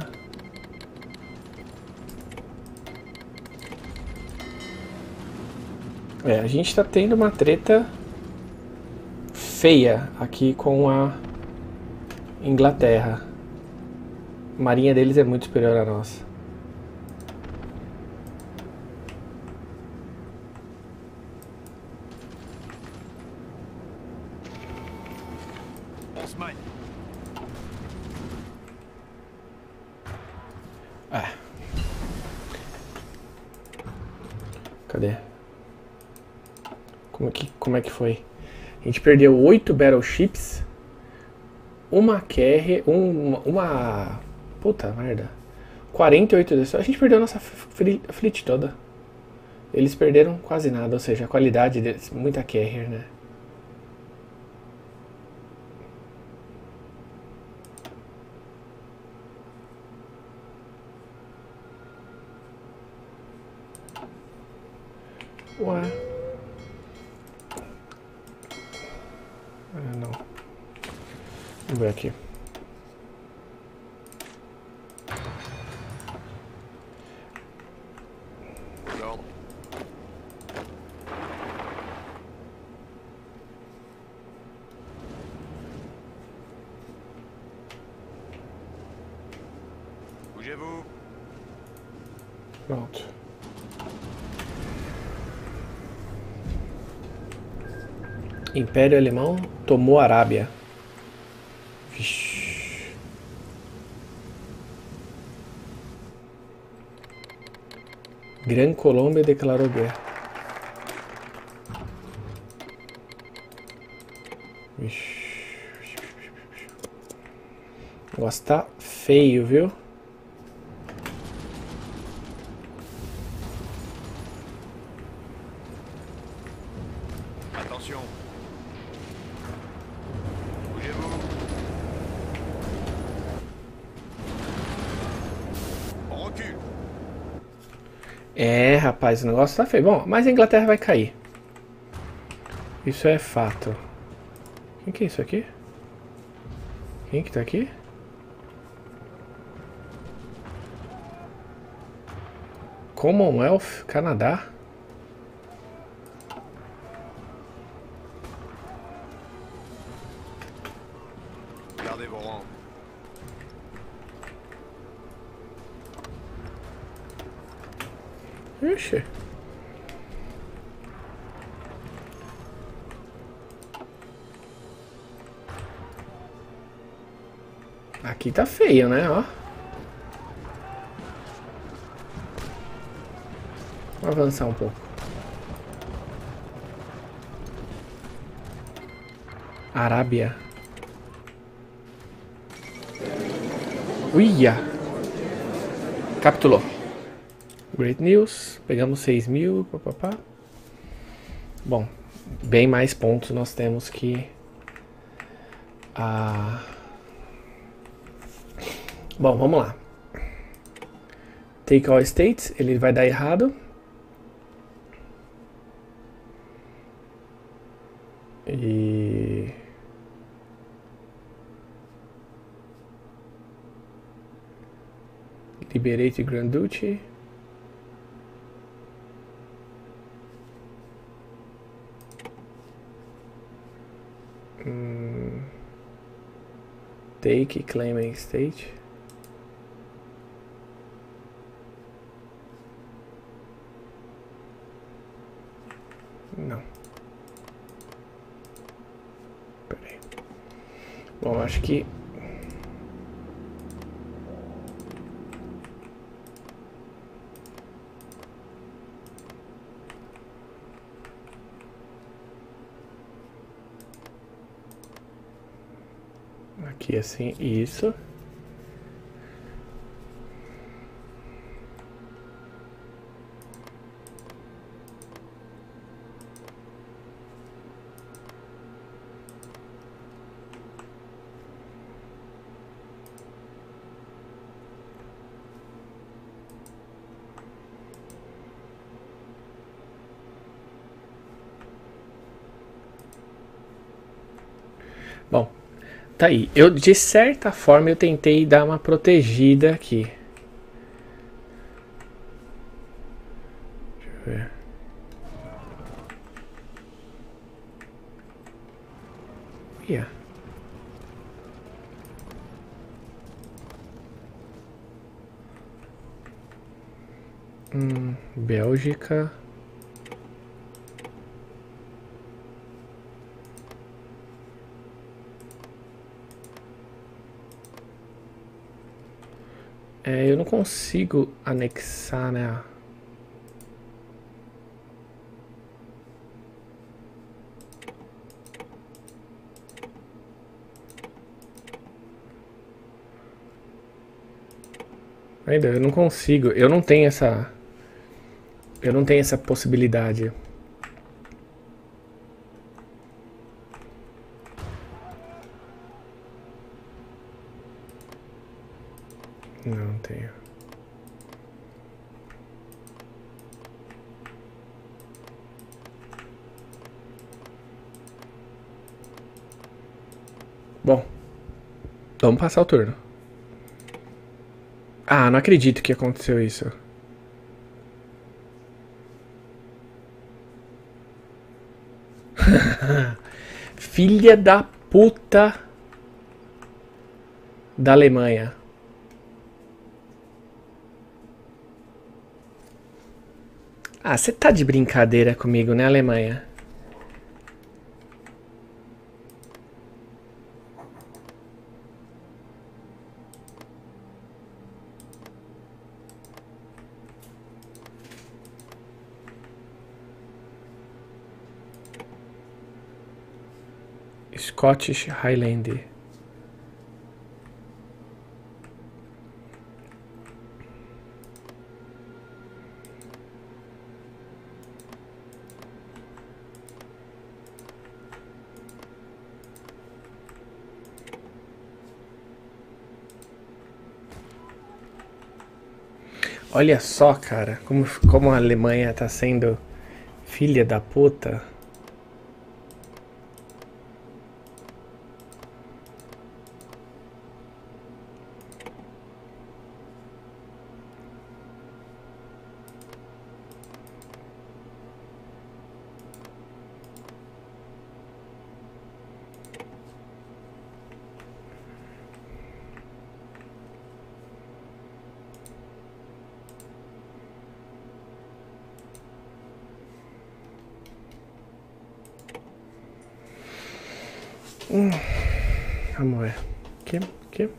É, a gente tá tendo uma treta feia aqui com a Inglaterra. A marinha deles é muito superior à nossa. Cadê? Como é que, como é que foi? A gente perdeu oito battleships, uma Q R, um, uma... Puta merda. quarenta e oito desses. A gente perdeu a nossa fleet toda. Eles perderam quase nada, ou seja, a qualidade deles, muita carrier, né? Ué. Ah, não. Vamos ver aqui. Pronto. Império Alemão tomou a Arábia. Vixe. Gran Colômbia declarou guerra. Vixe. Nossa, tá feio, viu? É, rapaz, o negócio tá feio. Bom, mas a Inglaterra vai cair. Isso é fato. Quem que é isso aqui? Quem que tá aqui? Commonwealth, Canadá. Ixi. Aqui tá feio, né? Ó. Vou avançar um pouco. Arábia. Uia! Capitulou. Great news, pegamos seis mil, papapá. Bom, bem mais pontos nós temos que... Ah... Bom, vamos lá. Take all states, ele vai dar errado. E... Liberate Grand Duchy. Take claiming state. Não. Peraí. Bom, acho que aqui assim, isso. Bom, tá aí. Eu, de certa forma, eu tentei dar uma protegida aqui. Deixa eu ver. Yeah. Hum, Bélgica... É, eu não consigo anexar, né? Ainda eu não consigo, eu não tenho essa eu não tenho essa possibilidade. Não, não tenho. Bom, vamos passar o turno. Ah, não acredito que aconteceu isso. Filha da puta da Alemanha. Ah, você tá de brincadeira comigo, né, Alemanha? Scottish Highland. Olha só, cara, como, como a Alemanha tá sendo filha da puta. Hum, vamos ver. Aqui, aqui.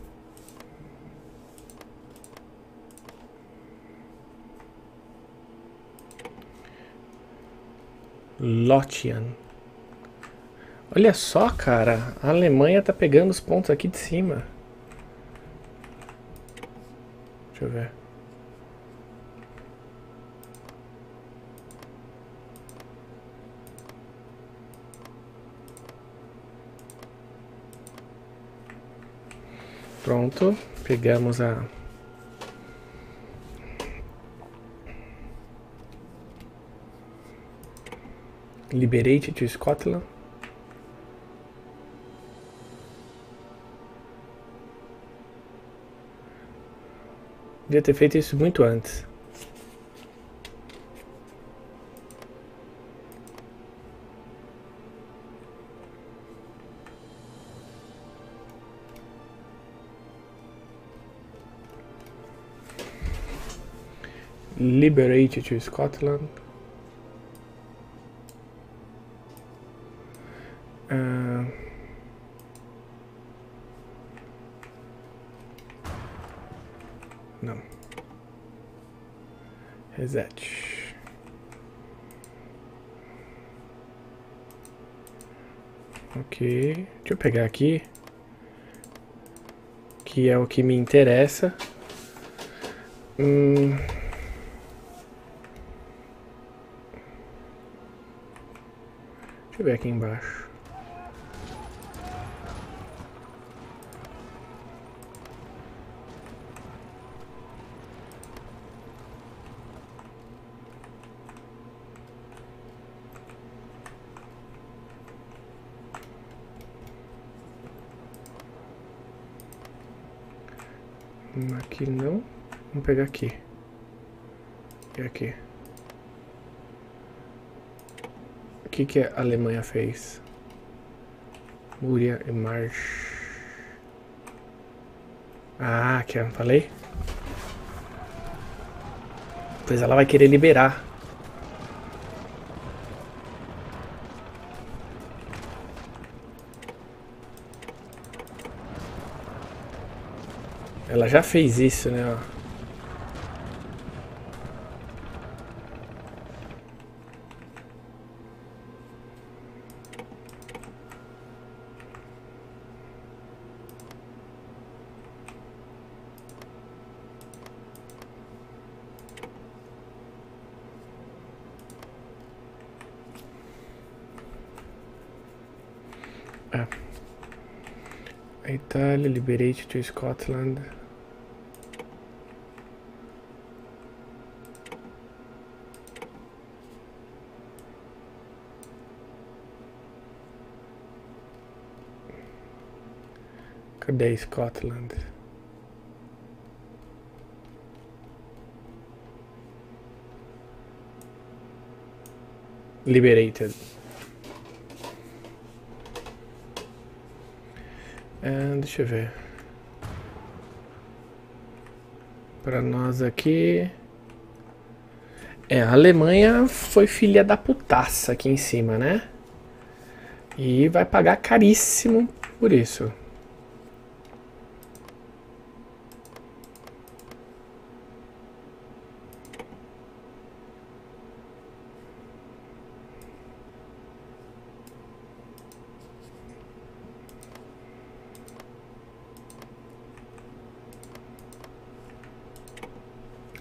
Lothian. Olha só, cara. A Alemanha tá pegando os pontos aqui de cima. Deixa eu ver. Pronto, pegamos a... Liberate to Scotland. Devia ter feito isso muito antes. Liberate to Scotland. Uh, não. Reset. Ok. Deixa eu pegar aqui, que é o que me interessa. Hum... Deixa eu ver aqui embaixo. Aqui não. Vamos pegar aqui. E aqui. O que, que a Alemanha fez? Múria e March. Ah, que eu falei? Pois ela vai querer liberar. Ela já fez isso, né? Ó. É. A Itália, liberate to Scotland. Cadê a Scotland? Liberated. And, deixa eu ver. Para nós aqui. É, a Alemanha foi filha da putaça aqui em cima, né? E vai pagar caríssimo por isso.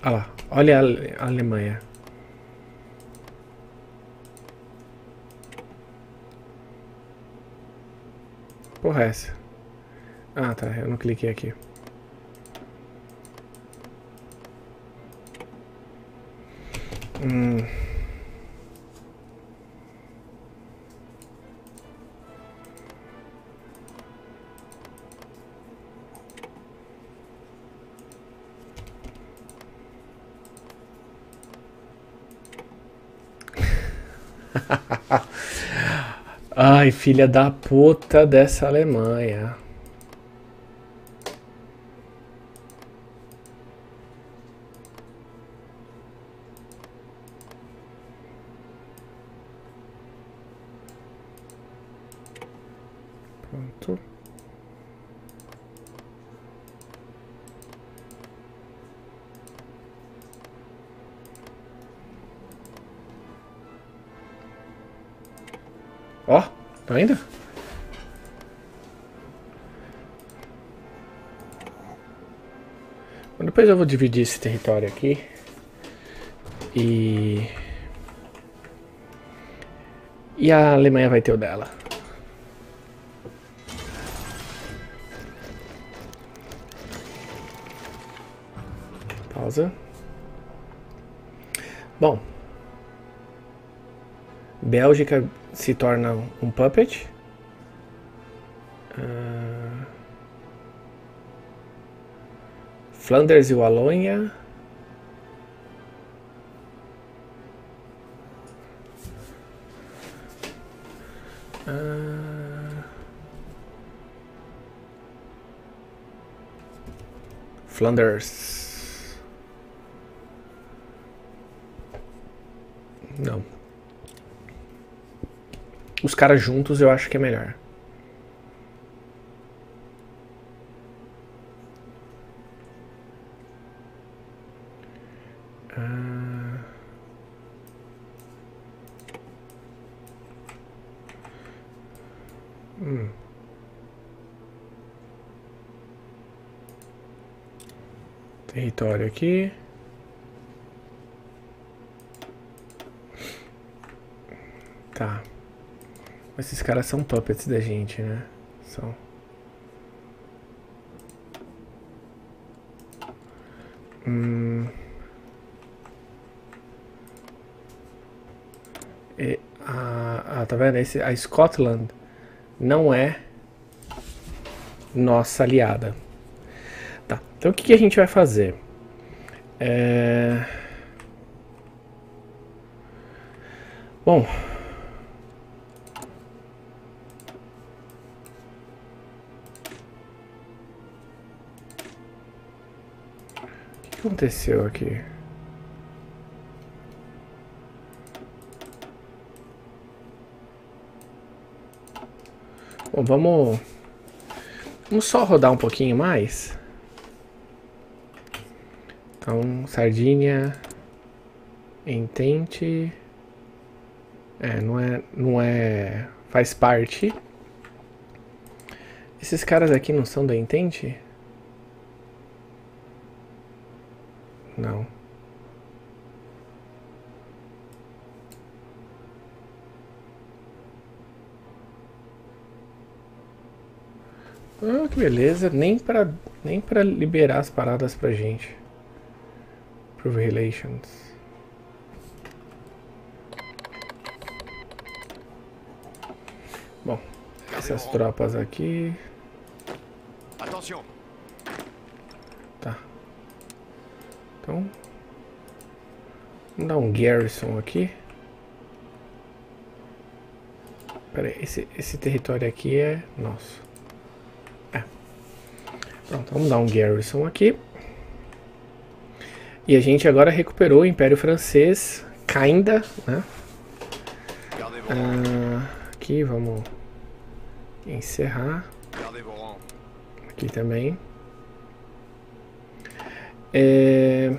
Olha lá, olha a Alemanha. Porra, é essa? Ah, tá, eu não cliquei aqui. Hum. Ai, filha da puta dessa Alemanha. Pronto. Ó, tá vendo? Bom, depois eu vou dividir esse território aqui. E... E a Alemanha vai ter o dela. Pausa. Bom. Bélgica... se torna um puppet. Uh, Flanders e Wallonia. Uh, Flanders. Não. Os caras juntos eu acho que é melhor. Ah. Hum. Território aqui. Tá. Esses caras são puppets da gente, né? São. Hum. E a, a, tá vendo? Esse, a Scotland não é nossa aliada. Tá. Então o que, que a gente vai fazer? É... Bom... O que aconteceu aqui? Bom, vamos... Vamos só rodar um pouquinho mais. Então, Sardinha... Entente... É, não é... Não é... Faz parte. Esses caras aqui não são da Entente? Não. Ah, que beleza. Nem pra, nem pra liberar as paradas pra gente. Prove Relations. Bom, essas tropas aqui. Tá. Então, vamos dar um garrison aqui. Pera aí, esse, esse território aqui é nosso. É. Pronto, vamos dar um garrison aqui. E a gente agora recuperou o Império Francês, ainda, né? Ah, aqui, vamos encerrar. Aqui também. É...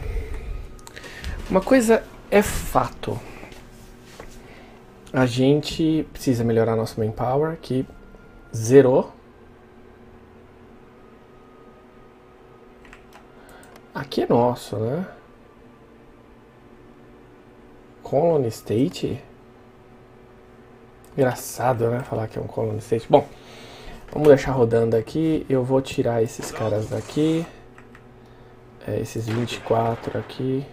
Uma coisa é fato. A gente precisa melhorar nosso manpower, que zerou. Aqui é nosso, né? Colony State? Engraçado, né? Falar que é um Colony State. Bom, vamos deixar rodando aqui. Eu vou tirar esses caras daqui. É, esses vinte e quatro aqui.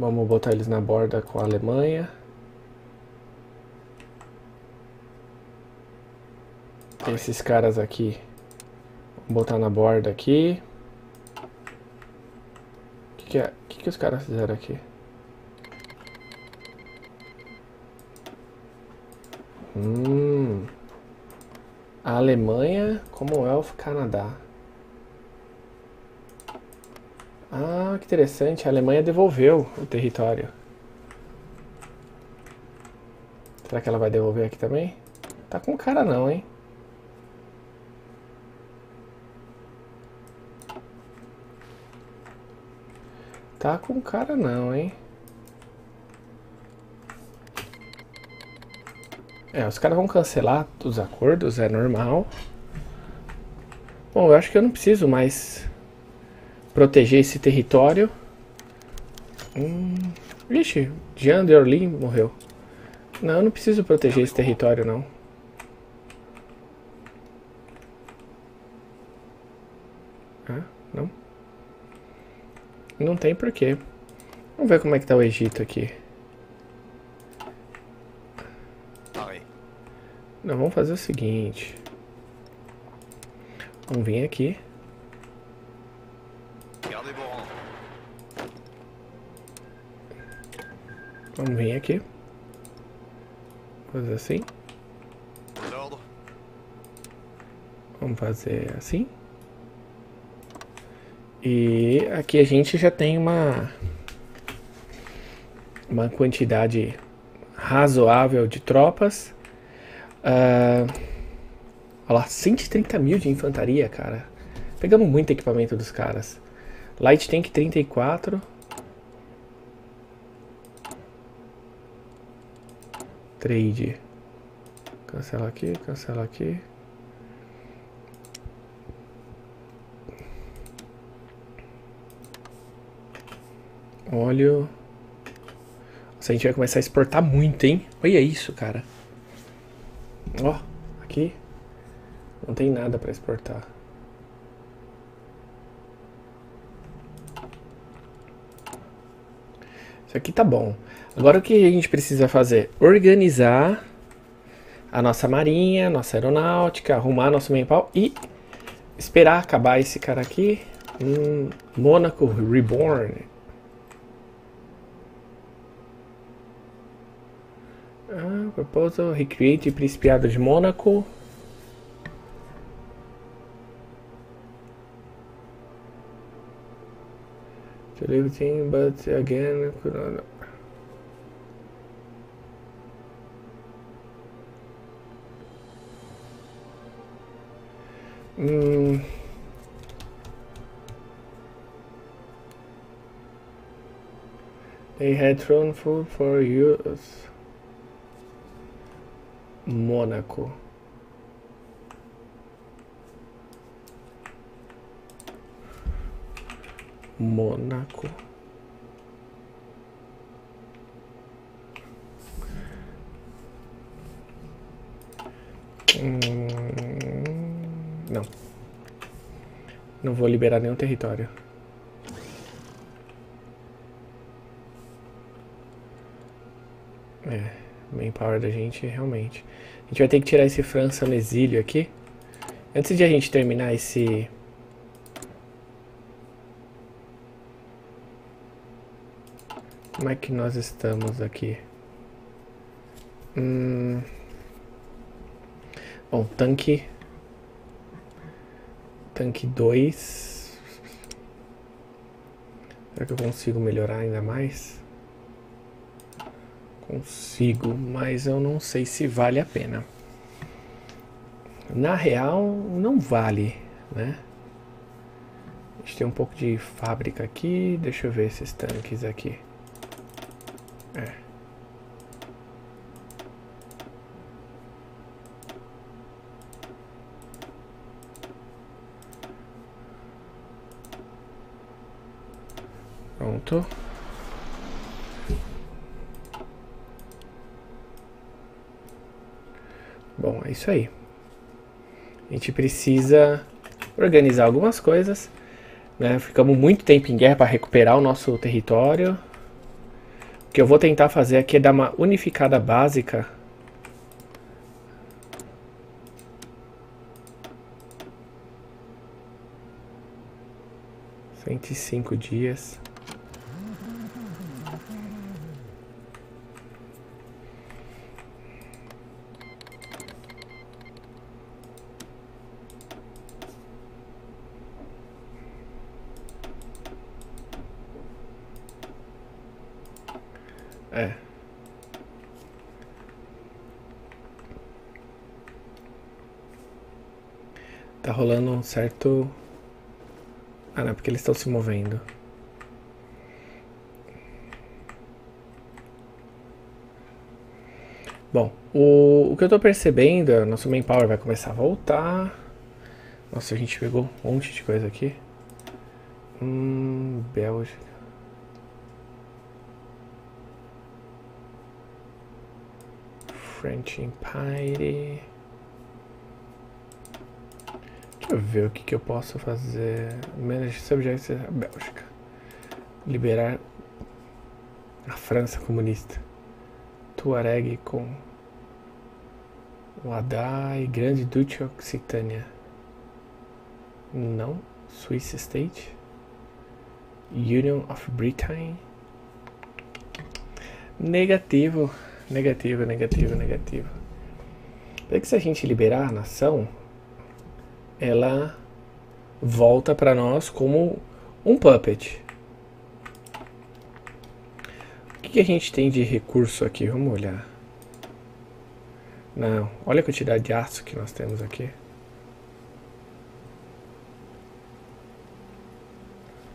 Vamos botar eles na borda com a Alemanha. Esses caras aqui. Vamos botar na borda aqui. O que, que, é? que, que os caras fizeram aqui? Hum. A Alemanha, Commonwealth, Canadá. Ah, que interessante, a Alemanha devolveu o território. Será que ela vai devolver aqui também? Tá com cara não, hein? Tá com cara não, hein? É, os caras vão cancelar os acordos, é normal. Bom, eu acho que eu não preciso mais... proteger esse território. Hum. Ixi, Jean de Orlin morreu. Não, eu não preciso proteger esse território, não. Ah, não. Não tem porquê. Vamos ver como é que tá o Egito aqui. Não, vamos fazer o seguinte. Vamos vir aqui. Vamos vir aqui. Fazer assim. Vamos fazer assim. E aqui a gente já tem uma... uma quantidade razoável de tropas. Uh, olha lá, cento e trinta mil de infantaria, cara. Pegamos muito equipamento dos caras. Light Tank trinta e quatro... Trade. Cancela aqui, cancela aqui. Óleo. Nossa, a gente vai começar a exportar muito, hein? Olha isso, cara. Ó, aqui. Não tem nada pra exportar. Isso aqui tá bom. Agora o que a gente precisa fazer? Organizar a nossa marinha, nossa aeronáutica, arrumar nosso manpower e esperar acabar esse cara aqui. Hum, Mônaco Reborn. Ah, proposal, recreate Principiado de Mônaco. Everything, but again, hum. They had thrown food for years. Mônaco. Mônaco. Hum, Não vou liberar nenhum território. É, manpower da gente, realmente. A gente vai ter que tirar esse França no exílio aqui. Antes de a gente terminar esse... Como é que nós estamos aqui? Hum... Bom, tanque... Tanque dois. Será que eu consigo melhorar ainda mais? Consigo, mas eu não sei se vale a pena. Na real, não vale, né? A gente tem um pouco de fábrica aqui. Deixa eu ver esses tanques aqui. É. Pronto. Bom, é isso aí. A gente precisa organizar algumas coisas, né? Ficamos muito tempo em guerra para recuperar o nosso território. O que eu vou tentar fazer aqui é dar uma unificada básica. cento e cinco dias. É. Tá rolando um certo... Ah, não, porque eles estão se movendo. Bom, o, o que eu tô percebendo, nosso manpower vai começar a voltar. Nossa, a gente pegou um monte de coisa aqui. Hum, Bélgica. French Empire. Deixa eu ver o que, que eu posso fazer. Manage subjects da Bélgica. Liberar a França comunista. Tuareg com Wadai, Grande Duque Occitânia. Não. Swiss State. Union of Britain. Negativo. Negativo, negativo, negativo. Porque se a gente liberar a nação, ela volta para nós como um puppet. O que, que a gente tem de recurso aqui? Vamos olhar. Não, olha a quantidade de aço que nós temos aqui.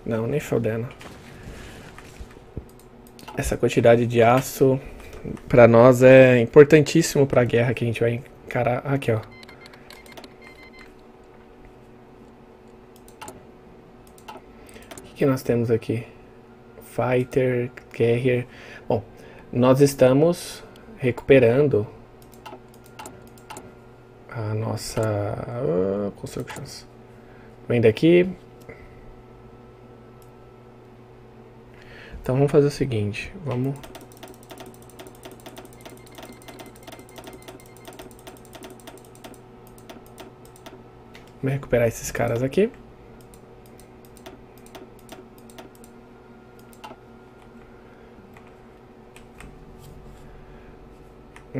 Não, nem fodendo. Essa quantidade de aço... Pra nós é importantíssimo pra guerra que a gente vai encarar... Aqui, ó. O que, que nós temos aqui? Fighter, Carrier... Bom, nós estamos recuperando a nossa... Uh, constructions. Vem daqui. Então vamos fazer o seguinte. Vamos... Vamos recuperar esses caras aqui.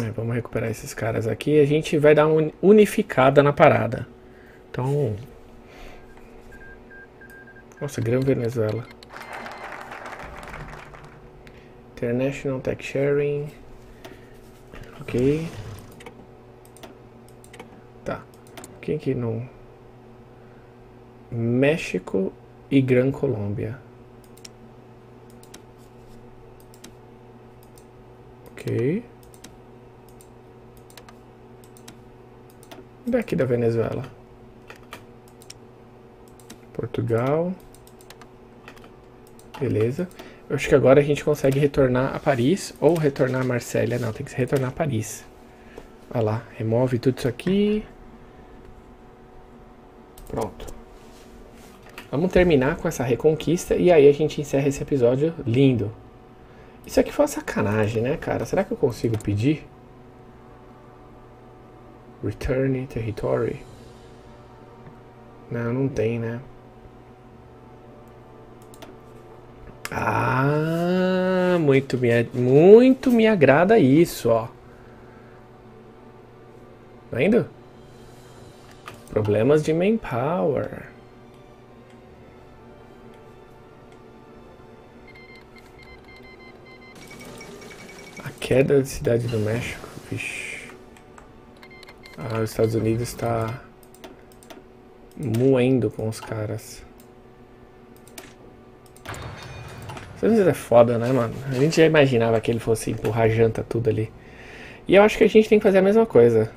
É, vamos recuperar esses caras aqui e a gente vai dar uma unificada na parada. Então... Nossa, Gran Venezuela. International Tech Sharing. Ok. Tá. Quem que não... México e Gran Colômbia. Ok. Daqui da Venezuela. Portugal. Beleza. Eu acho que agora a gente consegue retornar a Paris ou retornar a Marselha. Não, tem que retornar a Paris. Vai lá, remove tudo isso aqui. Pronto. Vamos terminar com essa reconquista e aí a gente encerra esse episódio lindo. Isso aqui foi uma sacanagem, né, cara? Será que eu consigo pedir? Return territory. Não, não tem, né? Ah, muito me, muito me agrada isso, ó. Tá vendo? Problemas de manpower. A queda da cidade do México, vixi. Ah, os Estados Unidos está moendo com os caras. Os Estados Unidos é foda, né, mano? A gente já imaginava que ele fosse empurrar janta tudo ali. E eu acho que a gente tem que fazer a mesma coisa.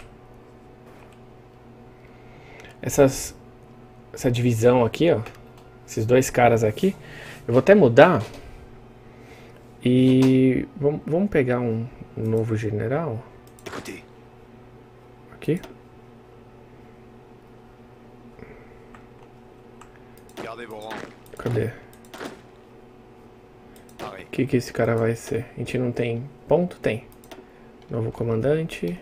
Essas, essa divisão aqui, ó. Esses dois caras aqui. Eu vou até mudar. E vamos, vamos pegar um, um novo general. Aqui. Cadê? O que que esse cara vai ser? A gente não tem ponto? Tem. Novo comandante.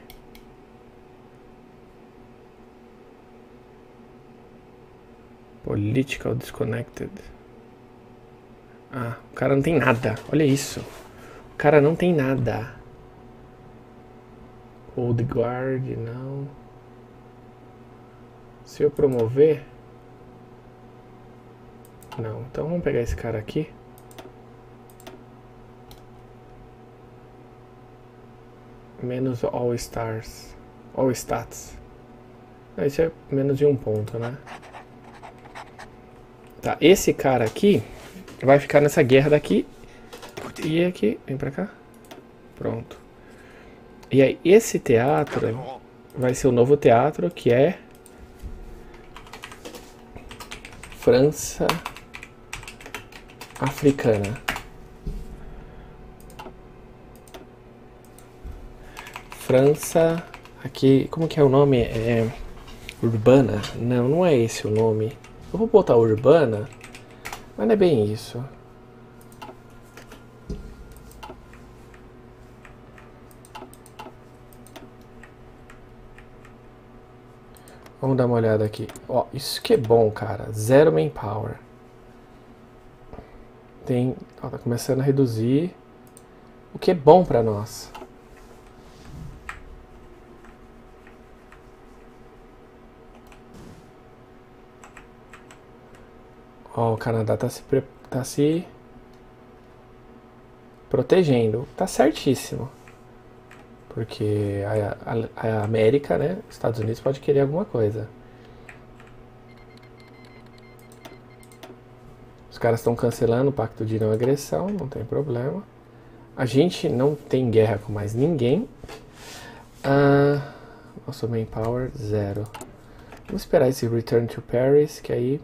Political disconnected. Ah, o cara não tem nada. Olha isso. O cara não tem nada. Old Guard, não. Se eu promover... Não, então vamos pegar esse cara aqui. Menos All Stars. All Stats. Não, isso é menos de um ponto, né? Tá, esse cara aqui vai ficar nessa guerra daqui. E aqui, vem pra cá. Pronto. E aí, esse teatro vai ser o novo teatro, que é... França... Africana. França... Aqui... Como que é o nome? É... Urbana? Não, não é esse o nome. Eu vou botar Urbana, mas não é bem isso. Vamos dar uma olhada aqui. Ó, isso que é bom, cara. Zero manpower. Tem, ó, tá começando a reduzir, o que é bom pra nós. Ó, o Canadá tá se, tá se protegendo. Tá certíssimo. Porque a, a, a América, né, os Estados Unidos pode querer alguma coisa. Os caras estão cancelando o pacto de não agressão, não tem problema. A gente não tem guerra com mais ninguém. Ah, nosso manpower, zero. Vamos esperar esse Return to Paris, que aí...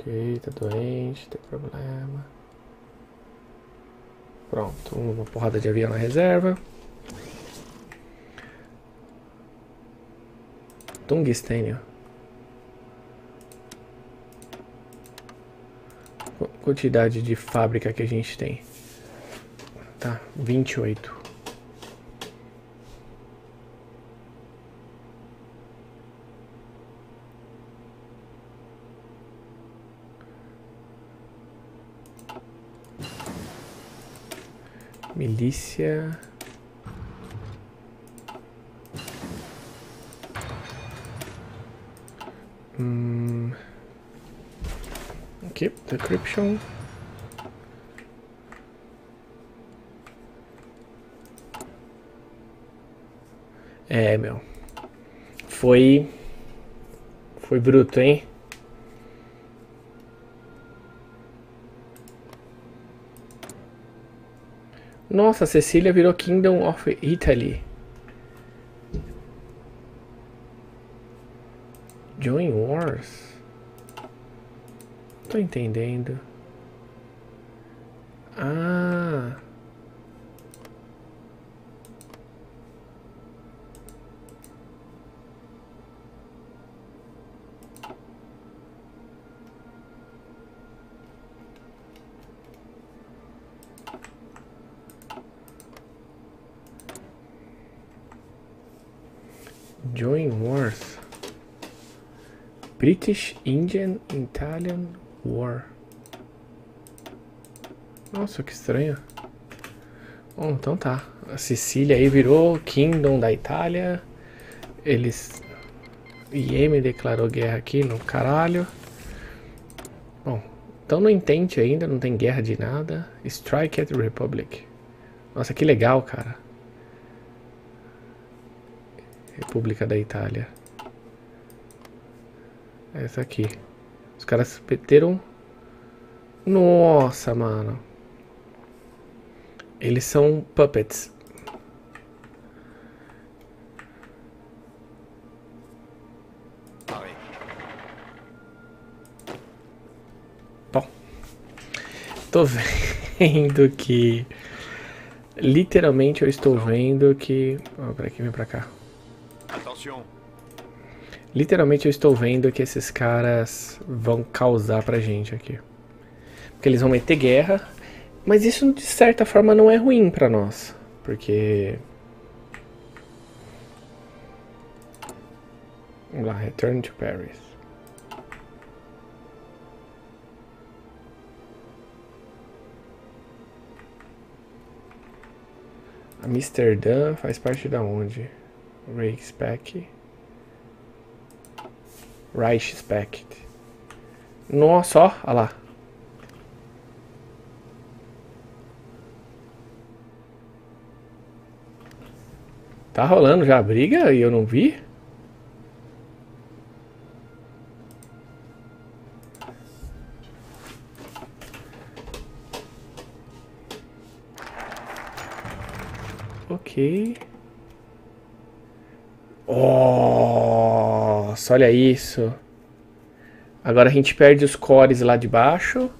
Ok, tá doente, tem problema. Pronto, uma porrada de avião na reserva. Tungstênio. Quantidade de fábrica que a gente tem. Tá, vinte e oito. Milícia. Hum... Keep decryption. É, meu. Foi... Foi bruto, hein? Nossa, Sicília virou Kingdom of Italy. Join Wars? Tô entendendo. Ah. Join Wars. British Indian Italian War. Nossa, que estranho. Bom, então tá. A Sicília aí virou Kingdom da Itália. Eles... Iêmen declarou guerra aqui no caralho. Bom, então não entende ainda, não tem guerra de nada. Strike at Republic. Nossa, que legal, cara. República da Itália. Essa aqui. Os caras meteram... Nossa, mano. Eles são puppets. Bom, tô vendo que... Literalmente eu estou vendo que... Oh, peraí, vem pra cá. Atenção. Literalmente eu estou vendo que esses caras vão causar pra gente aqui. Porque eles vão meter guerra. Mas isso de certa forma não é ruim pra nós. Porque... Vamos lá, Return to Paris. Amsterdã faz parte da onde? Reichspack. Reichspack. Nossa, ó, olha lá. Tá rolando já a briga e eu não vi? Ok. Nossa, olha isso. Agora a gente perde os cores lá de baixo.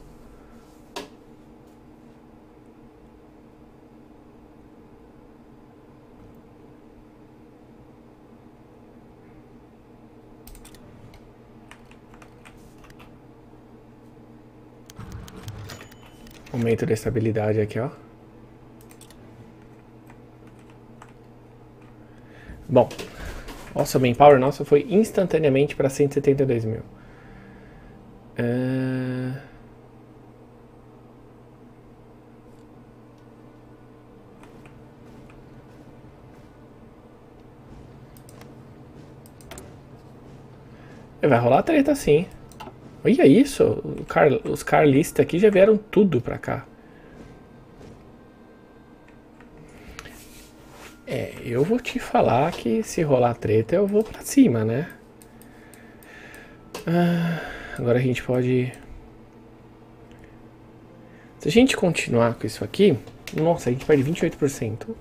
Aumento da estabilidade aqui, ó. Bom, nossa, manpower nossa foi instantaneamente para cento e setenta e dois mil. Uh... Vai rolar treta sim. Olha isso, os carlistas aqui já vieram tudo pra cá. É, eu vou te falar que se rolar treta eu vou pra cima, né? Ah, agora a gente pode... Se a gente continuar com isso aqui... Nossa, a gente perde vinte e oito por cento.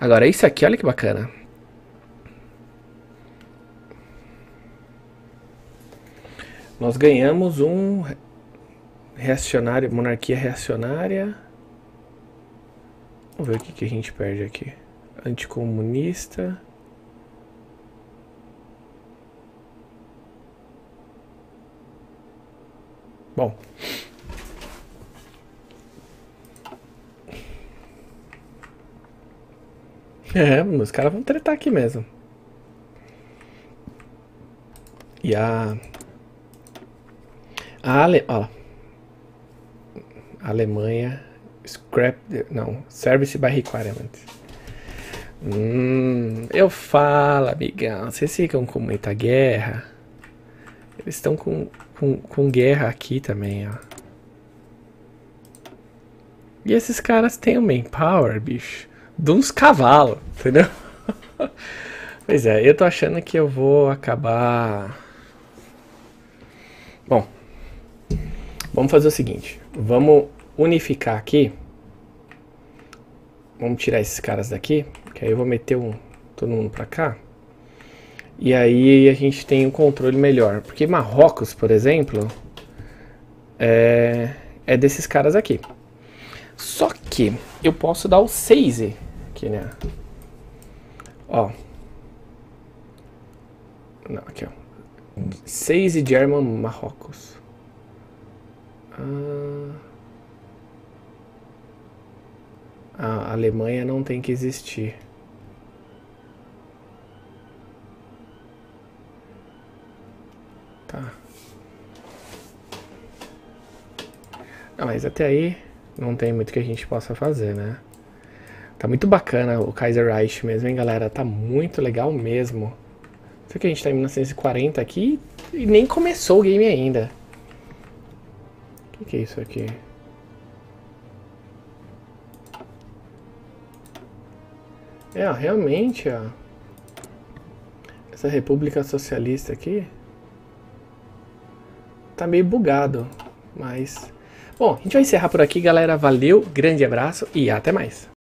Agora isso aqui, olha que bacana. Nós ganhamos um reacionário, monarquia reacionária. Vamos ver o que, que a gente perde aqui. Anticomunista. Bom. É, os caras vão tretar aqui mesmo. E a... A, Ale... ó. A Alemanha, scrap, não, service by requirement. Hum, eu falo, amigão, vocês ficam com muita guerra. Eles estão com, com, com guerra aqui também, ó. E esses caras têm o manpower, bicho, de uns cavalos, entendeu? Pois é, eu tô achando que eu vou acabar... Bom... Vamos fazer o seguinte, vamos unificar aqui, vamos tirar esses caras daqui, que aí eu vou meter um, todo mundo pra cá, e aí a gente tem um controle melhor, porque Marrocos, por exemplo, é, é desses caras aqui. Só que eu posso dar o seize aqui, né? Ó, não, aqui ó, seize German Marrocos. a Alemanha não tem que existir. Tá. Ah, mas até aí não tem muito que a gente possa fazer, né? Tá muito bacana o Kaiserreich mesmo, hein, galera? Tá muito legal mesmo. Só que a gente tá em mil novecentos e quarenta aqui e nem começou o game ainda. O que, que é isso aqui? É, ó, realmente, ó. Essa República Socialista aqui tá meio bugado, mas... Bom, a gente vai encerrar por aqui, galera. Valeu, grande abraço e até mais.